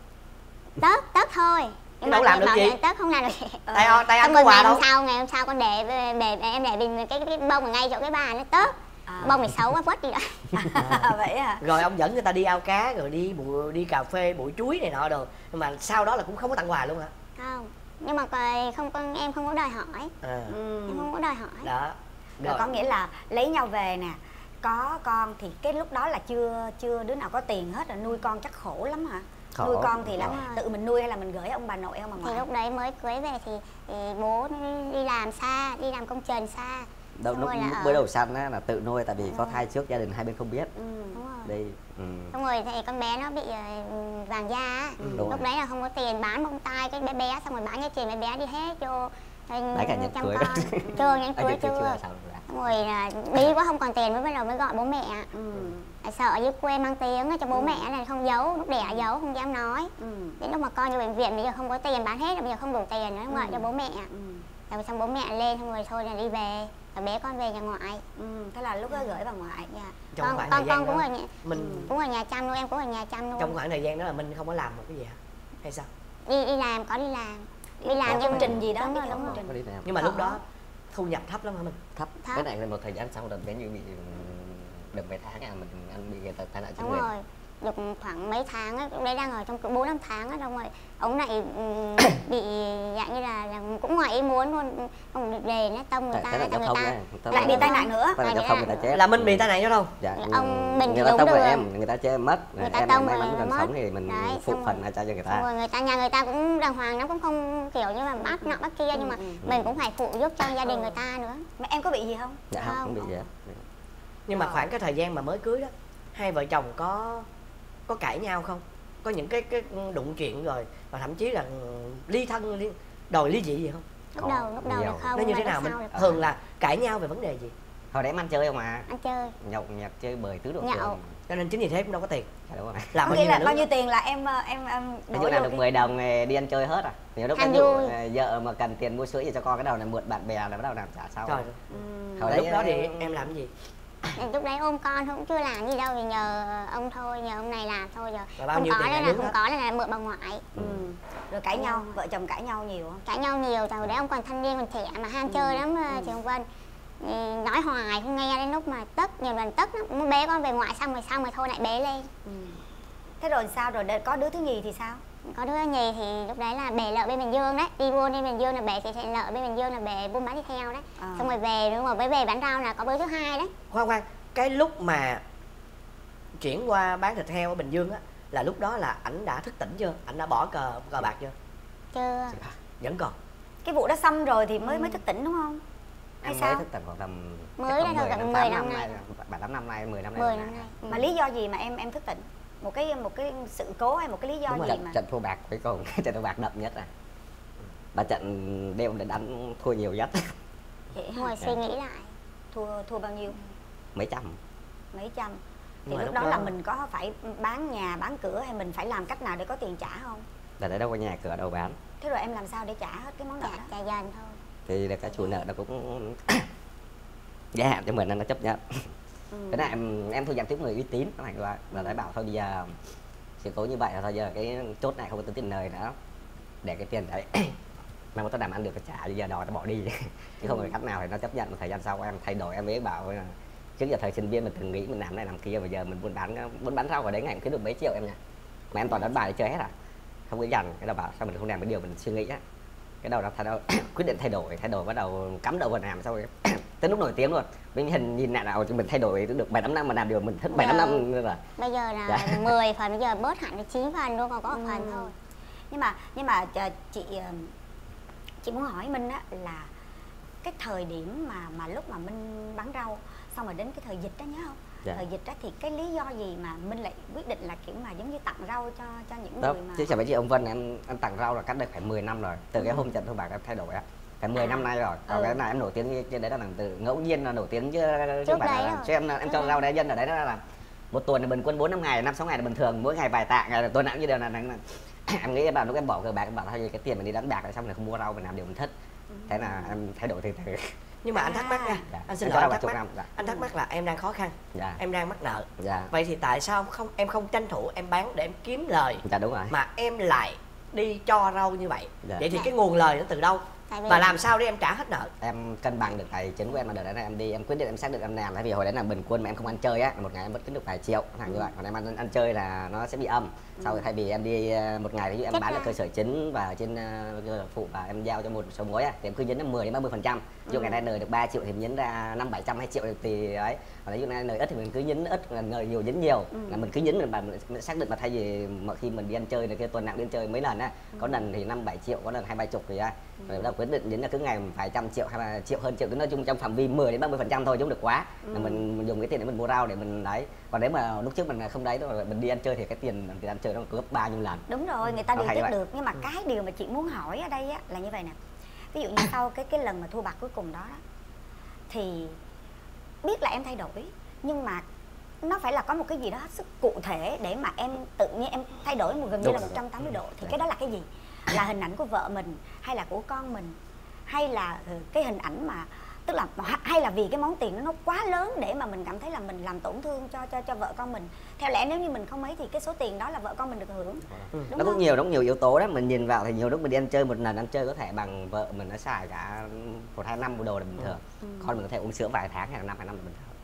Tớt, tớt thôi. Nhưng mà làm được gì? Tớt không làm được gì. Tay ờ, tay ăn có quà đâu. Sau ngày hôm sau con để về em để bình cái, cái bông ở ngay chỗ cái bàn nó tớt. À. Bông này xấu quá quất đi đó. À. Vậy à. Rồi ông dẫn người ta đi ao cá rồi đi bụi, đi cà phê, bụi chuối này nọ được. Nhưng mà sau đó là cũng không có tặng quà luôn hả? Không. Nhưng mà không con em không có đòi hỏi. À. Ừ. Em không có đòi hỏi. Đó. Rồi. Rồi có nghĩa là lấy nhau về nè. Có con thì cái lúc đó là chưa chưa đứa nào có tiền hết rồi, nuôi con chắc khổ lắm hả? Khổ. Nuôi con thì là tự mình nuôi hay là mình gửi ông bà nội ông bà ngoại? Thì lúc đấy mới cưới về thì, thì bố đi làm xa, đi làm công trình xa. Đầu, lúc mới đầu sanh á là tự nuôi tại vì đúng có thai trước gia đình hai bên không biết. Ừ, đúng rồi. Đây, ừ. Đúng rồi thì con bé nó bị vàng da á. Ừ, lúc rồi. Đấy là không có tiền bán bông tai cái bé bé xong rồi bán dây chuyền bé bé đi hết vô. Đấy cả nhẫn cưới đó. Chưa, nhẫn cưới chưa. Chưa. Rồi đi quá không còn tiền mới bắt đầu mới gọi bố mẹ. Ừ. Sợ dưới quê mang tiếng cho bố ừ. mẹ này không giấu, lúc đẻ giấu không dám nói. ừ. Đến lúc mà con vô bệnh viện bây giờ không có tiền bán hết rồi, bây giờ không đủ tiền nữa gọi ừ. cho bố mẹ. ừ. Rồi xong bố mẹ lên xong rồi thôi là đi về, rồi bé con về nhà ngoại. ừ. Thế là lúc đó gửi bà ngoại. Dạ. Trong con con, con cũng ở nhà mình cũng ở nhà chăm luôn, em cũng ở nhà chăm luôn. Trong khoảng thời gian đó là mình không có làm một cái gì hả hay sao? Đi đi làm, có đi làm đi làm công trình gì đó đúng, đúng, đúng, đúng. Đúng. Nhưng mà lúc đó thu nhập thấp lắm hả mình? Thấp. Thấp. Cái này là một thời gian sau là bé như bị được mấy tháng à mình anh bị tai nạn chết người. Đúng rồi, được khoảng mấy tháng ấy, đấy đang ở trong bốn năm tháng ấy, xong rồi ống này bị dạng như là, là cũng ngoài ý muốn luôn, không được đề nó tông người ta, người ta lại bị tai nạn nữa, tai nạn giao thông người ta chết. Là mình bị tai nạn chứ đâu? Dạ. Ông mình người ta tông rồi em, người ta chết mất, người ta tông rồi mất, sống thì mình phụ phần trả cho người ta. Rồi người ta nhà người ta cũng đàng hoàng, nó cũng không kiểu như là bắt nọ bắt kia, nhưng mà mình cũng phải phụ giúp cho gia đình người ta nữa. Mẹ em có bị gì không? Dạ không, không bị gì. Nhưng mà khoảng cái thời gian mà mới cưới đó, hai vợ chồng có có cãi nhau không? Có những cái cái đụng chuyện rồi và thậm chí là ly thân ly, đòi ly dị gì không? Lúc đầu lúc đầu là không. Nó như thế nào mình là... thường là cãi nhau về vấn đề gì? Hồi để em ăn chơi không ạ? Ăn chơi. Nhậu nhạt chơi bời tứ đồ. Nhậu. Cho nên chính vì thế cũng đâu có tiền. Đúng rồi. Làm bao nhiêu là bao nhiêu tiền là em em em đổi là được cái... mười đồng đi ăn chơi hết à? Nhiều lúc vợ mà cần tiền mua sữa gì cho con cái đầu này mượn bạn bè là bắt đầu làm trả sau. Trời. Hồi đấy lúc đó thì em làm cái gì? Lúc đấy ôm con cũng chưa làm gì đâu thì nhờ ông thôi, nhờ ông này làm thôi rồi. Là không có đây là không đó. Có đây là mượn bà ngoại. Ừ. Rồi cãi nhau, vợ chồng cãi nhau nhiều không? Cãi nhau nhiều, tại hồi đấy ông còn thanh niên còn trẻ mà ham ừ. chơi lắm. ừ. Chị Hồng Vân nói hoài không nghe, đến lúc mà tức, nhiều lần tức lắm, muốn bế con về ngoại xong rồi xong rồi thôi lại bế lên. ừ. Thế rồi sao rồi có đứa thứ nhì thì sao? Có đứa nhì thì lúc đấy là bè lợ bên Bình Dương đấy, đi buôn đi Bình Dương là bè thì thiện lợ bên Bình Dương là bè buôn bán đi theo đấy. à. Xong rồi về đúng rồi mới về bán rau là có bữa thứ hai đấy. Khoan khoan, cái lúc mà chuyển qua bán thịt heo ở Bình Dương á là lúc đó là ảnh đã thức tỉnh chưa, ảnh đã bỏ cờ cờ bạc chưa? Chưa. À, vẫn còn cái vụ đó xong rồi thì mới ừ. mới thức tỉnh đúng không hay em sao? Mới thức tỉnh khoảng tầm mới đây thôi, gần mười năm nay, bảy tám năm nay, mười năm nay. Ừ. Mà lý do gì mà em em thức tỉnh? Một cái một cái sự cố hay một cái lý do đúng gì trận, mà trận thua bạc cuối cùng, trận thua bạc đậm nhất này và trận đêm để đánh thua nhiều nhất. Vậy hồi suy nghĩ lại thua thua bao nhiêu? Mấy trăm mấy trăm. Thì lúc, lúc đó, đó là mình có phải bán nhà bán cửa hay mình phải làm cách nào để có tiền trả không? Là để đâu có nhà cửa đâu bán. Thế rồi em làm sao để trả hết cái món nợ đó? Trả dần thôi. Thì là cái chủ nợ nó cũng gia hạn cho mình nên nó chấp nhận. Ừ. Thế là em em thôi dành tiếp người uy tín này là là đã bảo thôi bây giờ sự cố như vậy là thôi giờ cái chốt này không có tính tiền lời nữa, để cái tiền đấy mà muốn tao làm ăn được cái trả bây giờ đòi nó bỏ đi chứ không phải cách nào thì nó chấp nhận. Một thời gian sau em thay đổi, em ấy bảo là trước giờ thời sinh viên mình từng nghĩ mình làm này làm kia, bây giờ mình buôn bán buôn bán rau vào đấy ngày cũng kiếm được mấy triệu em nhỉ, mà em toàn đánh bài để chơi hết à, không có dành. Cái đầu bảo sao mình không làm cái điều mình suy nghĩ á, cái đầu nó quyết định thay đổi thay đổi bắt đầu cắm đầu vào làm. Sau tới lúc nổi tiếng luôn mình hình nhìn lại nào thì mình thay đổi được bảy tám năm mà làm điều mình thích bảy tám năm rồi. Bây giờ là dạ. mười phần bây giờ bớt hẳn là chín phần luôn, còn có một phần ừ. thôi. Nhưng mà nhưng mà chị chị muốn hỏi Minh á là cái thời điểm mà mà lúc mà Minh bán rau xong rồi đến cái thời dịch đó nhớ không? Dạ. Thời dịch đó thì cái lý do gì mà Minh lại quyết định là kiểu mà giống như tặng rau cho cho những đó, người mà chứ chẳng phải chị ông Vân em em tặng rau là cách đây phải mười năm rồi, từ ừ. cái hôm trận thương bạc em thay đổi á. Cái mười năm nay rồi, còn ừ. cái này em nổi tiếng trên đấy là làm từ ngẫu nhiên là nổi tiếng chứ không phải là cho em em cho rau đấy dân ở đấy nó là một tuần là bình quân bốn năm ngày, năm sáu ngày là bình thường, mỗi ngày vài tạ, ngày tôi nặng như đều là, là, là em nghĩ em bảo lúc em bỏ cờ bạc em bảo thôi cái tiền mình đi đánh bạc rồi xong rồi không mua rau mình làm điều mình thích. Thế là em thay đổi từ từ. Nhưng mà anh thắc mắc nha, dạ. anh xin lỗi anh thắc mắc, năm, dạ. anh thắc mắc là em đang khó khăn, dạ. em đang mắc nợ, dạ. vậy thì tại sao không em không tranh thủ em bán để em kiếm lời, dạ, đúng rồi. mà em lại đi cho rau như vậy, dạ. vậy thì dạ. cái nguồn lời nó từ đâu? Và làm sao để em trả hết nợ? Em cân bằng được tài chính của em, mà đợt đấy em đi em quyết định em xác định em làm, tại vì hồi đấy là bình quân mà em không ăn chơi á, một ngày em vẫn kiếm được vài triệu thằng như vậy, còn em ăn ăn chơi là nó sẽ bị âm. Sau rồi thay vì em đi một ngày ví dụ em Chắc bán là cơ sở chính và trên cơ phụ và em giao cho một số mối á, thì em cứ nhấn đến mười đến ba mươi phần trăm. Ví dụ ngày nay lời được ba triệu thì nhấn ra năm bảy trăm hai triệu thì đấy. Còn ví dụ nay lời ít thì mình cứ nhấn ít, lời nhiều nhấn nhiều, ừ. là mình cứ nhấn mình, mình, mình xác định là thay vì mọi khi mình đi ăn chơi này kia tuần nào đi ăn chơi mấy lần á, có lần thì năm bảy triệu, có lần hai ba chục thì á. Rồi là quyết định đến là cứ ngày vài trăm triệu hay là triệu hơn triệu, cứ nói chung trong phạm vi mười đến ba mươi phần trăm thôi chứ không được quá. ừ. Là mình, mình dùng cái tiền để mình mua rau để mình đấy. Còn nếu mà lúc trước mình không đấy rồi mình đi ăn chơi thì cái tiền mình ăn chơi nó gấp bao nhiêu lần. Đúng rồi, người ta điều tiết được. Nhưng mà ừ. cái điều mà chị muốn hỏi ở đây á, là như vậy nè. Ví dụ như sau cái cái lần mà thua bạc cuối cùng đó, đó thì biết là em thay đổi, nhưng mà nó phải là có một cái gì đó hết sức cụ thể để mà em tự nhiên em thay đổi một gần như là một trăm tám mươi độ. Thì đấy. Cái đó là cái gì? Là hình ảnh của vợ mình, hay là của con mình, hay là cái hình ảnh mà tức là hay là vì cái món tiền nó quá lớn để mà mình cảm thấy là mình làm tổn thương cho cho cho vợ con mình. Theo lẽ nếu như mình không ấy thì cái số tiền đó là vợ con mình được hưởng. Ừ. Đúng nó cũng nhiều, nó nhiều yếu tố đó, mình nhìn vào thì nhiều lúc mình đi ăn chơi một lần ăn chơi có thể bằng vợ mình nó xài cả một hai năm mua đồ là bình thường. Ừ. Con mình có thể uống sữa vài tháng hay là năm hai năm là bình thường.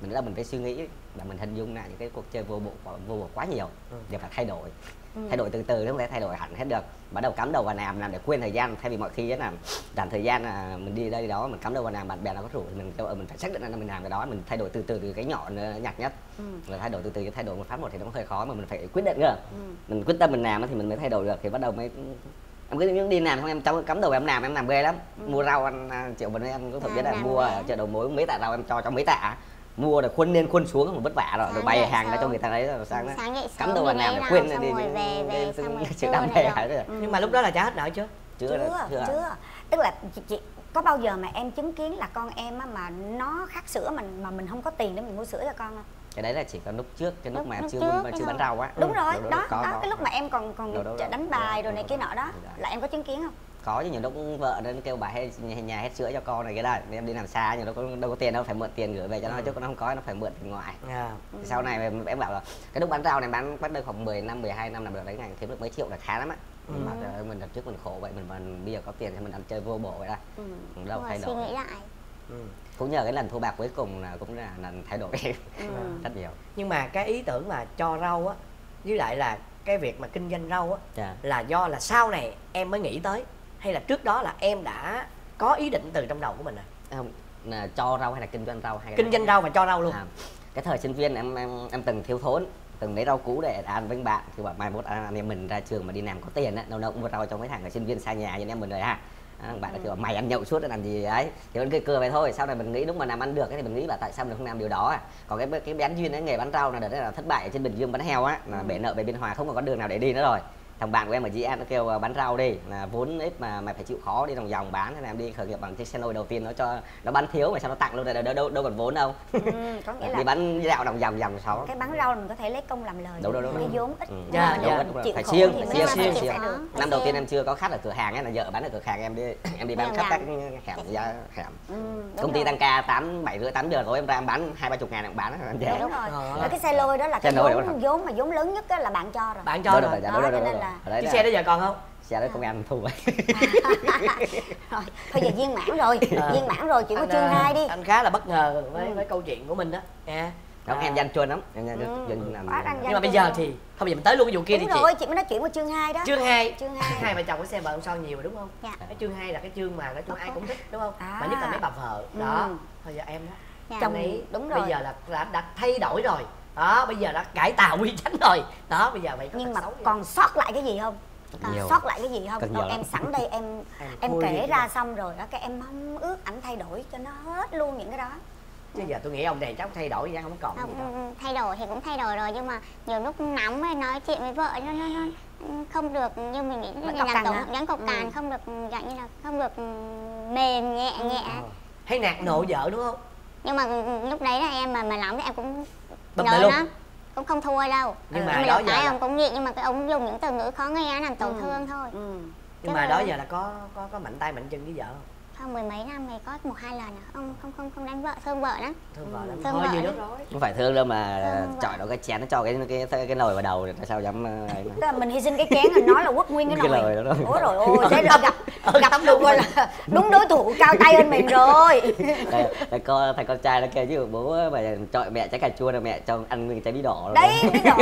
Mình là mình phải suy nghĩ là mình hình dung lại những cái cuộc chơi vô bổ vô bổ quá nhiều để phải thay đổi. Ừ. Thay đổi từ từ, nó không thể thay đổi hẳn hết được. Bắt đầu cắm đầu vào làm làm để quên thời gian, thay vì mọi khi là dành thời gian là mình đi đây đó mình cắm đầu vào làm, bạn bè nào có rủ thì mình kêu mình phải xác định là mình làm cái đó, mình thay đổi từ từ từ cái nhỏ nhặt nhất. Ừ. Rồi thay đổi từ từ, thay đổi một phát một thì nó hơi khó mà mình phải quyết định cơ. Ừ. Mình quyết tâm mình làm thì mình mới thay đổi được, thì bắt đầu mới em cứ đi làm không em trong cắm đầu em làm em làm ghê lắm. Ừ. Mua rau ăn triệu mình em có thể biết là mua ở chợ đầu mối mấy tạ rau em cho trong mấy tạ. Mua là khuôn lên khuôn xuống không vất vả rồi, rồi bày hàng ra cho người ta đấy rồi sáng, sáng đó cắm đầu vào làm rồi quên đi sự đam mê ấy rồi. Ừ. Nhưng mà lúc đó là trả hết nợ chưa? Chưa, chưa, là, chưa. chưa. Tức là chị, chị có bao giờ mà em chứng kiến là con em á, mà nó khát sữa mình mà mình không có tiền để mình mua sữa cho con không? Cái đấy là chỉ có lúc trước, cái lúc, lúc mà lúc chưa trước, chưa bán rau á. Đúng rồi, đó đó cái lúc mà em còn còn đánh bài rồi này kia nọ đó là em có chứng kiến không? Có chứ, nhiều lúc vợ nên kêu bà hay nhà hết sữa cho con này cái đây, em đi làm xa nhiều lúc đâu có tiền đâu, phải mượn tiền gửi về cho nó chứ nó không có, nó phải mượn tiền ngoài. Yeah. Sau này em, em bảo là cái lúc bán rau này bán bắt đầu khoảng mười năm mười hai năm làm được đấy, ngày kiếm được mấy triệu là khá lắm á. Ừ. Mà mình đặt trước mình khổ vậy, mình mình bây giờ có tiền thì mình ăn chơi vô bổ vậy đây. Ừ. Đâu thay đổi. Suy nghĩ lại. Ừ. Cũng nhờ cái lần thua bạc cuối cùng là cũng là lần thay đổi ừ. rất nhiều. Nhưng mà cái ý tưởng mà cho rau á, với lại là cái việc mà kinh doanh rau á, yeah. là do là sau này em mới nghĩ tới, hay là trước đó là em đã có ý định từ trong đầu của mình à? Không, là cho rau hay là kinh doanh rau hay kinh doanh rau và cho rau luôn. À, cái thời sinh viên em em em từng thiếu thốn, từng lấy rau cũ để ăn với bạn, thì bảo mai mốt anh em mình ra trường mà đi làm có tiền á, đâu đâu cũng mua rau cho mấy thằng ở sinh viên xa nhà như em mình rồi ha. À, bạn ừ. thì bảo mày ăn nhậu suốt để làm gì ấy, thì vẫn cười cười vậy thôi. Sau này mình nghĩ đúng mà làm ăn được thì mình nghĩ là tại sao mình không làm điều đó. À? Còn cái cái bán duyên ấy, nghề bán rau là đợt đấy là thất bại ở trên Bình Dương bán heo á, là ừ. bể nợ về Biên Hòa không còn con đường nào để đi nữa rồi. thằng bạn của em ở giê en nó kêu bán rau đi, là vốn ít mà mày phải chịu khó đi lòng vòng bán, nên là em đi khởi nghiệp bằng chiếc xe nôi đầu tiên nó cho nó bán thiếu mà sao nó tặng luôn, đâu đâu đâu còn vốn đâu. Ừ, có nghĩa là đi bán dạo lòng vòng vòng sáu. Cái bán rau mình có thể lấy công làm lời. Đúng, đúng, đúng, cái vốn ít. Dạ, phải siêng, phải siêng, siêng. Năm đầu tiên em chưa có khách ở cửa hàng ấy, là vợ bán ở cửa hàng em đi em đi bán khắp các hẻm ra hẻm. Công ty tăng ca tám bảy rưỡi tám giờ rồi em ra em bán hai ba chục ngàn em bán. Đúng rồi. Cái xe lôi đó là cái vốn mà vốn lớn nhất là bạn cho rồi. Bạn cho rồi. Chiếc xe đó giờ còn không? Xe đó công an thu rồi. Rồi, thôi giờ viên mãn rồi, viên mãn rồi, chuyện của Trương hai đi. Anh khá là bất ngờ với với câu chuyện của mình đó nha. Đó, em danh Trương lắm, em danh Trương làm. Nhưng mà bây giờ thì không, giờ mình tới luôn cái vụ kia đi chị. Rồi, chị mới nói chuyện của Trương hai đó. Trương hai, Trương hai vợ chồng có xe Vợ Chồng Son nhiều rồi đúng không? Cái Trương hai là cái Trương mà nói chung ai cũng thích đúng không? Mà nhất là mấy bà vợ đó. Thôi giờ em đó, chồng ấy đúng rồi. Bây giờ là đã thay đổi rồi. Đó, bây giờ đã cải tạo quy chánh rồi. Đó, bây giờ vậy có. Nhưng mà còn sót lại cái gì không? Còn sót lại cái gì không? Còn em sẵn đây em em, em kể ra xong rồi đó, cái em mong ước ảnh thay đổi cho nó hết luôn những cái đó. Chứ giờ tôi nghĩ ông này chắc thay đổi nha, không còn không, gì đâu. Thay đổi thì cũng thay đổi rồi, nhưng mà nhiều lúc nóng hay nói chuyện với vợ nó, nó, nó không được như mình nghĩ, làm tổng nhắn cộc càn, ừ. không được dạng như là không được mềm nhẹ nhẹ. Ừ. Hay nạt nộ vợ đúng không? Nhưng mà lúc đấy là em mà mà nóng thì em cũng nói luôn. Nó cũng không thua đâu. Nhưng mà, nhưng mà đó giờ ông cũng vậy, nhưng mà cái ông dùng những từ ngữ khó nghe làm tổn thương thôi. Ừ. Nhưng mà đó giờ là có có có mạnh tay mạnh chân với vợ không? Không, mười mấy năm thì có một hai lần à. Ông không không không đánh vợ, thương vợ lắm. Thương vợ lắm. Thương vợ lắm. Không phải thương đâu mà chọi nó cái chén nó cho cái cái cái, cái nồi vào đầu rồi sao dám ấy. Tức là mình hy sinh cái chén rồi nói là quất nguyên cái nồi. Ủa rồi ôi, thế rồi gặp gặp ông được rồi là đúng đối thủ cao tay hơn mình rồi. Thầy con thầy con trai nó kêu chứ bố mà chọi mẹ trái cà chua là mẹ cho ăn nguyên trái bí đỏ rồi. Đấy, bí đỏ.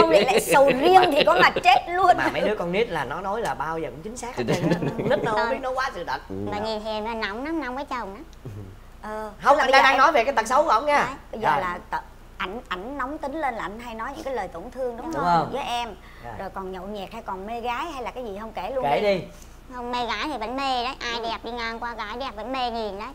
Không lẽ lại sầu riêng thì có mặt chết luôn. Mà mấy đứa con nít là nó nói là bao giờ cũng chính xác hết trơn. Nít nó biết nó quá sự thật. Nó nóng lắm, nóng với chồng đó. Ờ, không, anh đang nói về cái tật xấu của ổng nha. Bây giờ là ảnh ảnh nóng tính lên là ảnh hay nói những cái lời tổn thương đúng không? Với em. Rồi còn nhậu nhẹt hay còn mê gái hay là cái gì không, kể luôn. Kể đi. Không, mê gái thì vẫn mê đấy, ai đẹp đi ngang qua gái đẹp vẫn mê nhìn đấy.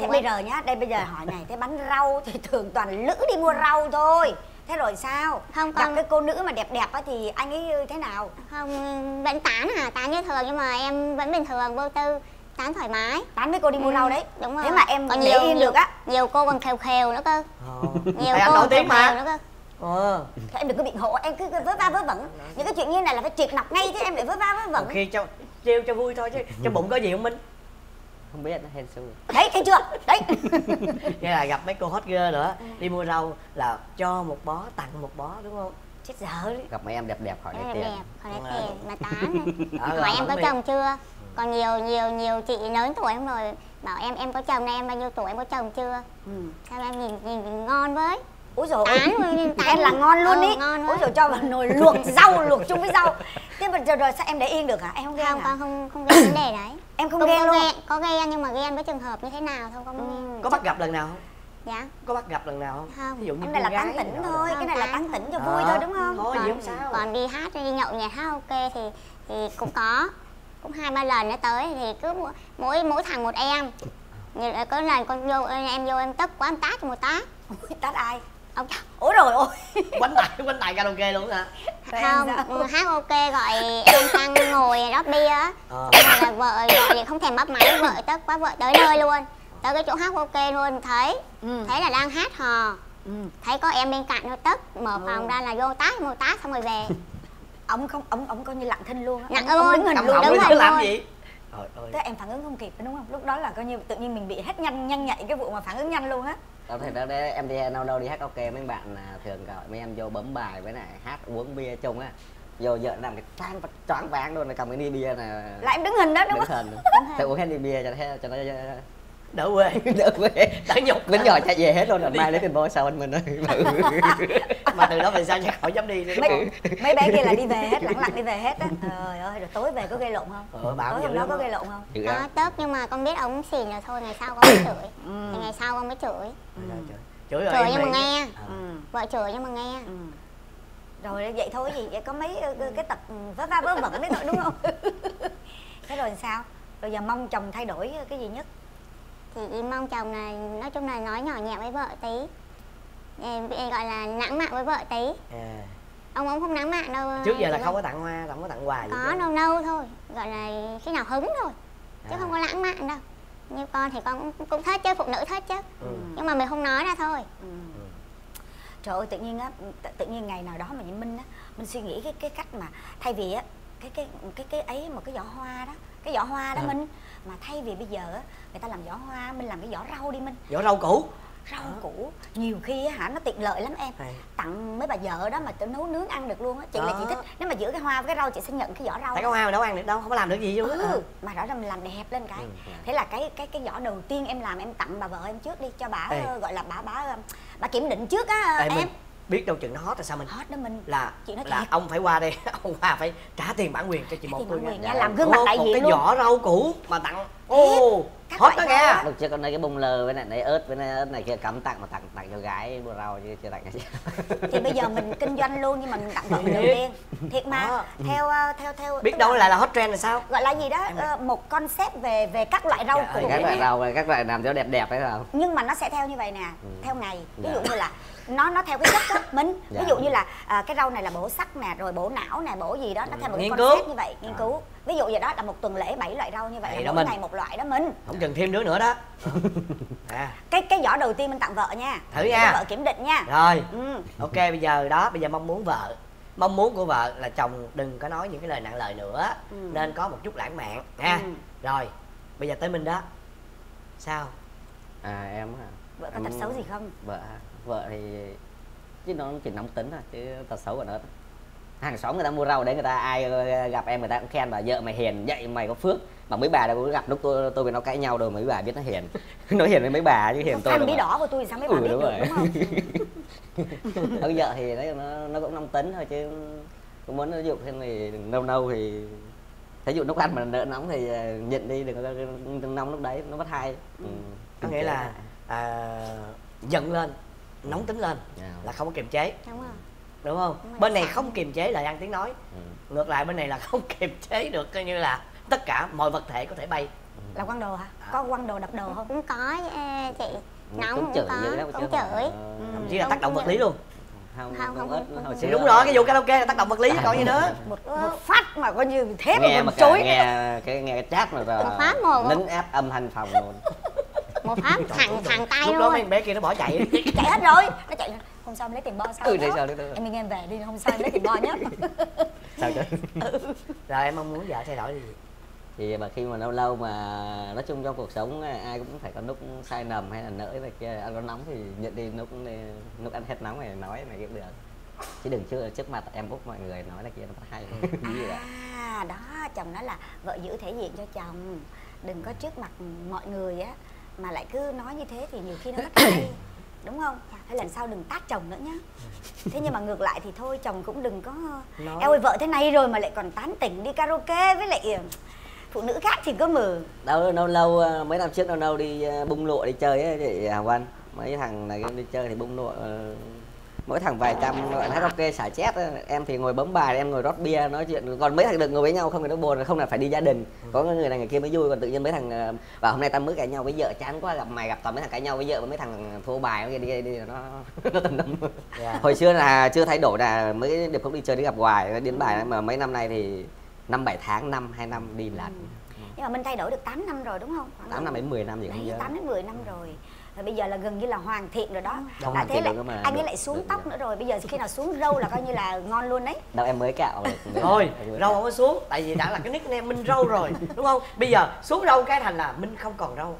Thế bây giờ nhá, đây bây giờ hỏi này, thế bánh rau thì thường toàn lữ đi mua rau thôi. Thế rồi sao? Không, còn... Gặp cái cô nữ mà đẹp đẹp á thì anh ấy thế nào? Không, vẫn tán à, tán như thường nhưng mà em vẫn bình thường, vô tư. Tán thoải mái, tán với cô đi mua rau đấy. Đúng rồi. Thế mà em còn nhiều được á, nhiều cô còn khều khều nữa cơ. Ờ. Nhiều thầy cô nổi tiếng mà nữa cơ. Ờ. Thế em đừng có biện hộ, em cứ vớ va vớ vẩn. Những cái chuyện như này là phải triệt nọc ngay chứ em lại vớ va vớ vẩn. Khi cho trêu cho vui thôi chứ cho bụng có gì không Minh? Không biết, nó hên xui. Đấy, thấy chưa? Đấy. Nghĩa là gặp mấy cô hot girl nữa, đi mua rau là cho một bó tặng một bó đúng không? Chết dở. Gặp mấy em đẹp đẹp hỏi lấy tiền. Đẹp, hỏi lấy tiền mà tán. Hỏi em có chồng chưa? Còn nhiều nhiều nhiều chị lớn tuổi không rồi bảo em em có chồng này, em bao nhiêu tuổi, em có chồng chưa? Ừ. Sao em nhìn nhìn ngon với. Úi dồi, tán em là ngon luôn ý. Úi dồi, cho vào nồi luộc rau, luộc chung với rau. Thế mà giờ rồi sao em để yên được hả? Em không ghen hả? Không, không, không ghen vấn đề đấy. Em không ghen luôn? Có ghen nhưng mà ghen với trường hợp như thế nào thôi, không ghen. Có bắt gặp lần nào không? Dạ. Có bắt gặp lần nào không? Không. Ví dụ như cái này là tán tỉnh thôi, cái này là tán tỉnh cho vui thôi đúng không? Thôi gì không sao. Còn đi hát, đi nhậu nhẹt hát ok thì thì cũng có. Cũng hai ba lần nó tới thì cứ mỗi mỗi thằng một em. Có lần con vô em vô em tức quá em tát cho một tát. Tát ai? Ông chồng. Ủa rồi ôi. Quánh tài, quánh tài karaoke luôn hả? Không, hát ok gọi em sang ngồi rót bia á. Là vợ gọi thì không thèm bắp máy, vợ tức quá vợ tới nơi luôn. Tới cái chỗ hát ok luôn thấy. Thấy là đang hát hò. Thấy có em bên cạnh nó tức, mở phòng ra là vô tát một tát xong rồi về. Ông không, ông ông coi như lặng thinh luôn á. Nặng ơi, đứng hình luôn, đứng hình làm gì? Trời ơi. Tức em phản ứng không kịp đúng không? Lúc đó là coi như tự nhiên mình bị hết nhanh nhanh nhạy cái vụ mà phản ứng nhanh luôn á. Đó thì đó đấy, em đi đâu đâu đi hát ok mấy bạn thường gọi mấy em vô bấm bài với này hát uống bia chung á. Vô vợ làm cái choáng choáng váng luôn, cầm cái ly bia này. Là em đứng hình đó đúng không? Đứng hình. Tại uống hết ly bia cho cho nó đỡ quê, đỡ quê, đỡ nhục, lính giỏi chạy về hết luôn rồi, mai lấy tiền bôi sau anh mình ơi. Mà từ đó về sao chắc khỏi dám đi nữa. Mấy, mấy bé kia là đi về hết, lặng lặng đi về hết á. Trời ơi, rồi tối về có gây lộn không? Ờ, tối hôm đó có gây lộn không? Có, tớp nhưng mà con biết ông xỉn rồi thôi, ngày sau con mới chửi. Ừ. Ngày sau con mới chửi. Ừ. Chửi rồi chửi nhưng mà nghe, ừ. Vợ chửi nhưng mà nghe. Ừ. Rồi vậy thôi gì, vậy có mấy cái tập vớ va vớ vẩn đấy thôi đúng không? Thế rồi sao? Rồi giờ mong chồng thay đổi cái gì nhất? Thì mong chồng là nói chung là nói nhỏ nhẹ với vợ tí, gọi là lãng mạn với vợ tí. Ông ông không nắm mạng đâu. Trước giờ là không có tặng hoa, không có tặng quà gì. Có đâu đâu thôi, gọi là khi nào hứng thôi. Chứ à. không có lãng mạn đâu. Như con thì con cũng, cũng thích chứ, phụ nữ thích chứ. ừ. Nhưng mà mình không nói ra thôi. ừ. Ừ. Trời ơi, tự nhiên á, tự nhiên ngày nào đó mà chị Minh á, mình suy nghĩ cái cái cách mà thay vì á cái cái cái cái ấy mà cái giỏ hoa đó, cái giỏ hoa đó à. Minh, mà thay vì bây giờ á người ta làm giỏ hoa, mình làm cái giỏ rau đi Minh. Giỏ rau củ. Rau à. củ nhiều khi hả, nó tiện lợi lắm em. à. Tặng mấy bà vợ đó mà tự nấu nướng ăn được luôn á. Chị à. là chị thích, nếu mà giữa cái hoa với cái rau chị sẽ nhận cái giỏ rau. Tại cái hoa mà đâu ăn được đâu, không có làm được gì luôn. ừ. à. Mà rõ ràng mình làm đẹp lên cái. ừ. Thế là cái cái cái giỏ đầu tiên em làm, em tặng bà vợ em trước đi cho bà. Ê. Gọi là bà bà bà kiểm định trước á em. Mình biết đâu chừng nó hot là sao mình hot đó mình là chị nói là thiệt. Ông phải qua đây, ông qua phải trả tiền bản quyền cho chị một người nha, làm gương mặt đại diện luôn. Cái giỏ rau củ mà tặng ô hot đó nghe. Lúc trước con đây cái bông lơ với này, này ớt với này, ớt này kia cấm tặng mà tặng tặng cho gái mua rau chứ chưa tặng cho thì bây giờ mình kinh doanh luôn, nhưng mà mình tặng đầu tiên thiệt mà. à. theo theo theo biết đâu lại là hot trend là sao, gọi là gì đó uh, một concept về về các loại rau củ, các loại rau, các loại làm cho đẹp đẹp phải không? Nhưng mà nó sẽ theo như vậy nè, theo ngày. Ví dụ như là nó nó theo cái chất á Minh. Ví dụ như là à, cái rau này là bổ sắc nè, rồi bổ não nè, bổ gì đó, nó theo một cái concept như vậy, nghiên cứu. Ví dụ vậy đó, là một tuần lễ bảy loại rau như vậy, mỗi mình. ngày một loại đó Minh. Không chừng thêm đứa nữa đó. à. Cái cái giỏ đầu tiên mình tặng vợ nha. Thử nha. Vợ kiểm định nha. Rồi. Ừ. Ok, bây giờ đó, bây giờ mong muốn vợ, mong muốn của vợ là chồng đừng có nói những cái lời nặng lời nữa, ừ. nên có một chút lãng mạn ha. Ừ. Rồi, bây giờ tới mình đó. Sao? À em hả? Vợ có tật xấu gì không? Vợ hả? Vợ thì chứ nó chỉ nóng tính thôi, chứ tao xấu ở nó. Hàng xóm người ta mua rau đấy, người ta ai gặp em người ta cũng khen là vợ mày hiền, vậy mày có phước. Mà mấy bà đâu có gặp, lúc tôi tôi với nó cãi nhau rồi mấy bà biết nó hiền. Nó hiền với mấy bà chứ hiền không, tôi đâu. Anh bí đỏ của tôi thì sao mấy bà ừ, biết đúng, được, đúng không? Ở vợ thì đấy, nó nó cũng nóng tính thôi, chứ cũng muốn nó dục thêm thì lâu lâu thì thí dụ nấu ăn mà nợ nóng thì nhịn đi, đừng có nóng lúc đấy nó mất hay. Ừ. Có nghĩa là à, giận lên, nóng tính lên yeah. là không có kiềm chế, đúng không? Đúng không? Đúng bên này không kiềm chế lời ăn tiếng nói, ừ. ngược lại bên này là không kiềm chế được, coi như là tất cả mọi vật thể có thể bay. Là quăng đồ hả? À. Có quăng đồ đập đồ không? Cũng có chị, nóng cũng, cũng chửi, cũng, cũng chửi, thậm chí là tác động vật lý luôn. Không, không, không, không, không, không. Đúng rồi, cái vụ karaoke là tác động vật lý chứ còn gì nữa. Một, một phát mà coi như thép mà còn chối. Nghe cái nghe cái chat mà rồi nín áp âm thanh phòng luôn. Một phát thằng thằng tay luôn. Lúc đó mấy bé kia nó bỏ chạy. Chạy hết rồi. Nó chạy. Hôm sau em lấy tiền bo sao? Ừ, để giờ, để giờ. Em đi em về đi, hôm sau em lấy tiền bo nhé. Sao chứ? Ừ. Rồi em mong muốn vợ thay đổi gì? Thì mà khi mà lâu lâu mà nói chung trong cuộc sống ai cũng phải có lúc sai lầm hay là nỡ này kia, ăn nó nóng thì nhận đi, lúc lúc ăn hết nóng này nói này cũng được. Chứ đừng trước trước mặt em út mọi người nói là kia nó hay. À, đó, chồng nói là vợ giữ thể diện cho chồng, đừng có trước mặt mọi người á mà lại cứ nói như thế thì nhiều khi nó mất hay, đúng không? Hay lần sau đừng tát chồng nữa nhá. Thế nhưng mà ngược lại thì thôi, chồng cũng đừng có nói. Eo ơi, vợ thế này rồi mà lại còn tán tỉnh đi karaoke với lại phụ nữ khác thì cứ mờ. Đâu lâu lâu mấy năm trước đâu lâu đi bung lụa đi chơi ấy thì Hồng Vân, mấy thằng này đi chơi thì bung lụa mỗi thằng vài trăm bạn hát karaoke xả chét, em thì ngồi bấm bài, em ngồi rót bia nói chuyện, còn mấy thằng được ngồi với nhau không thì nó buồn, không là phải đi gia đình, có người này người kia mới vui. Còn tự nhiên mấy thằng và hôm nay tao mới cãi nhau với vợ chán quá, gặp mày gặp toàn mấy thằng cãi nhau với vợ và mấy thằng thua bài nó đi đi, đi nó nó tầm tầm. Yeah. Hồi xưa là chưa thay đổi là mới được không đi chơi đi gặp hoài đến bài, mà mấy năm nay thì năm bảy tháng năm hai năm đi lần. Ừ. Nhưng mà mình thay đổi được tám năm rồi đúng không? Tám năm đến mười năm gì không nhớ. Tám đến mười năm rồi. Rồi bây giờ là gần như là hoàn thiện rồi đó. Không, là thế lại anh ấy lại xuống tóc nữa rồi. Bây giờ khi nào xuống râu là coi như là ngon luôn đấy. Đâu em mới cạo thôi, râu không có xuống. Tại vì đã là cái nickname Minh râu rồi, đúng không? Bây giờ xuống râu cái thành là Minh không còn râu.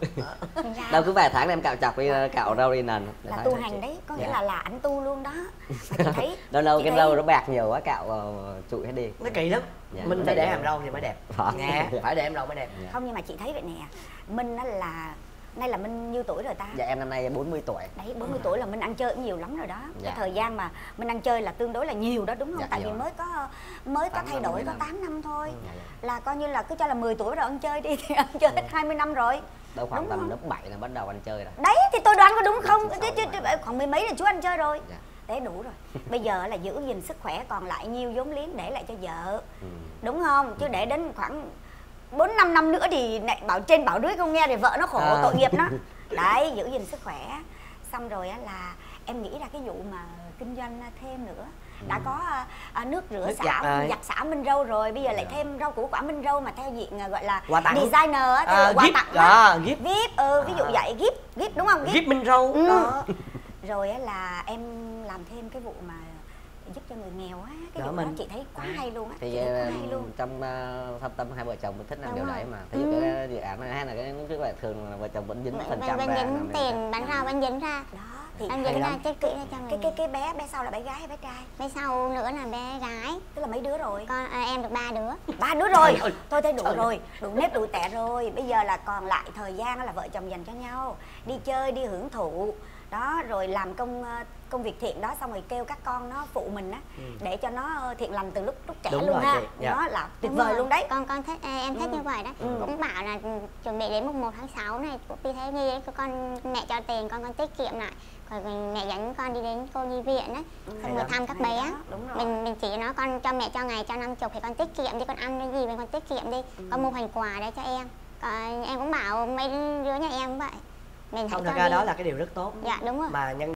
Đâu cứ vài tháng em cạo chọc đi, cạo râu đi nền. Là tu hành đấy, có nghĩa yeah. là là ảnh tu luôn đó. Mà chị thấy đâu lâu cái thấy... râu nó bạc nhiều quá, cạo trụi hết đi. Nó kỳ lắm. Dạ, Minh phải để em râu thì mới đẹp. Nghe, phải để em râu mới đẹp. Không, nhưng mà chị thấy vậy nè, Minh nó là nay là Minh nhiêu tuổi rồi ta? Dạ em năm nay bốn mươi tuổi. Đấy, bốn mươi ừ. tuổi là Minh ăn chơi cũng nhiều lắm rồi đó. Dạ. Cái thời gian mà Minh ăn chơi là tương đối là nhiều đó đúng không? Dạ, tại vì mới có mới có thay đổi có tám năm thôi. Ừ, dạ, dạ. Là coi như là cứ cho là mười tuổi rồi ăn chơi đi thì ăn chơi hết ừ. hai mươi năm rồi. Đâu khoảng đúng tầm không? Lớp bảy là bắt đầu ăn chơi rồi. Đấy thì tôi đoán có đúng không? Chứ, chứ, khoảng mười mấy là chú ăn chơi rồi. Dạ. Đấy đủ rồi. Bây giờ là giữ gìn sức khỏe, còn lại nhiêu vốn liếng để lại cho vợ. Ừ. Đúng không? Chứ để đến khoảng bốn năm năm nữa thì này, bảo trên bảo dưới không nghe thì vợ nó khổ à. Tội nghiệp nó. Đấy, giữ gìn sức khỏe. Xong rồi á là em nghĩ ra cái vụ mà kinh doanh thêm nữa. đã có uh, nước rửa nước xả, giặt xả Minh Râu rồi, bây giờ lại thêm rau củ quả Minh Râu mà theo diện uh, gọi là quà tặng. Designer á, theo à, quà gift, tặng à, gift. Gift, ừ, ví dụ vậy, gift, gift đúng không? Gift, gift Minh Râu ừ. đó. Rồi là em làm thêm cái vụ mà giúp cho người nghèo á, cái đó, mình... đó chị thấy quá hay luôn á. Thì vậy là trong uh, thâm tâm hai vợ chồng mình thích làm điều đấy mà. Thì ừ. cái dự án này hay là cái cái là thường là vợ chồng vẫn dính phần trăm ra. Bạn dính tiền, bạn ra bạn dính ra. Đó. Thì anh dính ra cái kỹ ra cho mình. Cái cái cái bé bé sau là bé gái hay bé trai? Bé sau nữa là bé gái. Tức là mấy đứa rồi? Con à, em được ba đứa. Ba đứa rồi. Thôi thế đủ rồi, đủ nếp đủ tẻ rồi. Bây giờ là còn lại thời gian là vợ chồng dành cho nhau, đi chơi, đi hưởng thụ. Đó, rồi làm công công việc thiện đó, xong rồi kêu các con nó phụ mình á, ừ. để cho nó thiện lành từ lúc lúc trẻ đúng luôn rồi, ha. Dạ. Đó là tuyệt vời luôn đấy. Con con thích em thích ừ. như vậy đó. Ừ. Cũng bảo là chuẩn bị đến mùng một tháng sáu này, đi thế Nhi đấy, con mẹ cho tiền con con tiết kiệm lại. Rồi mình, mẹ dẫn con đi đến cô nhi viện á, ừ. xong rồi thăm các bé. Mình mình chỉ nó con cho mẹ cho ngày cho năm chục thì con tiết kiệm đi, con ăn cái gì mình con tiết kiệm đi. Ừ. Con mua hình quà đấy cho em. Còn em cũng bảo mấy đứa nhà em cũng vậy. Mình không, thật ra đi. Đó là cái điều rất tốt. Dạ đúng rồi. Mà nhân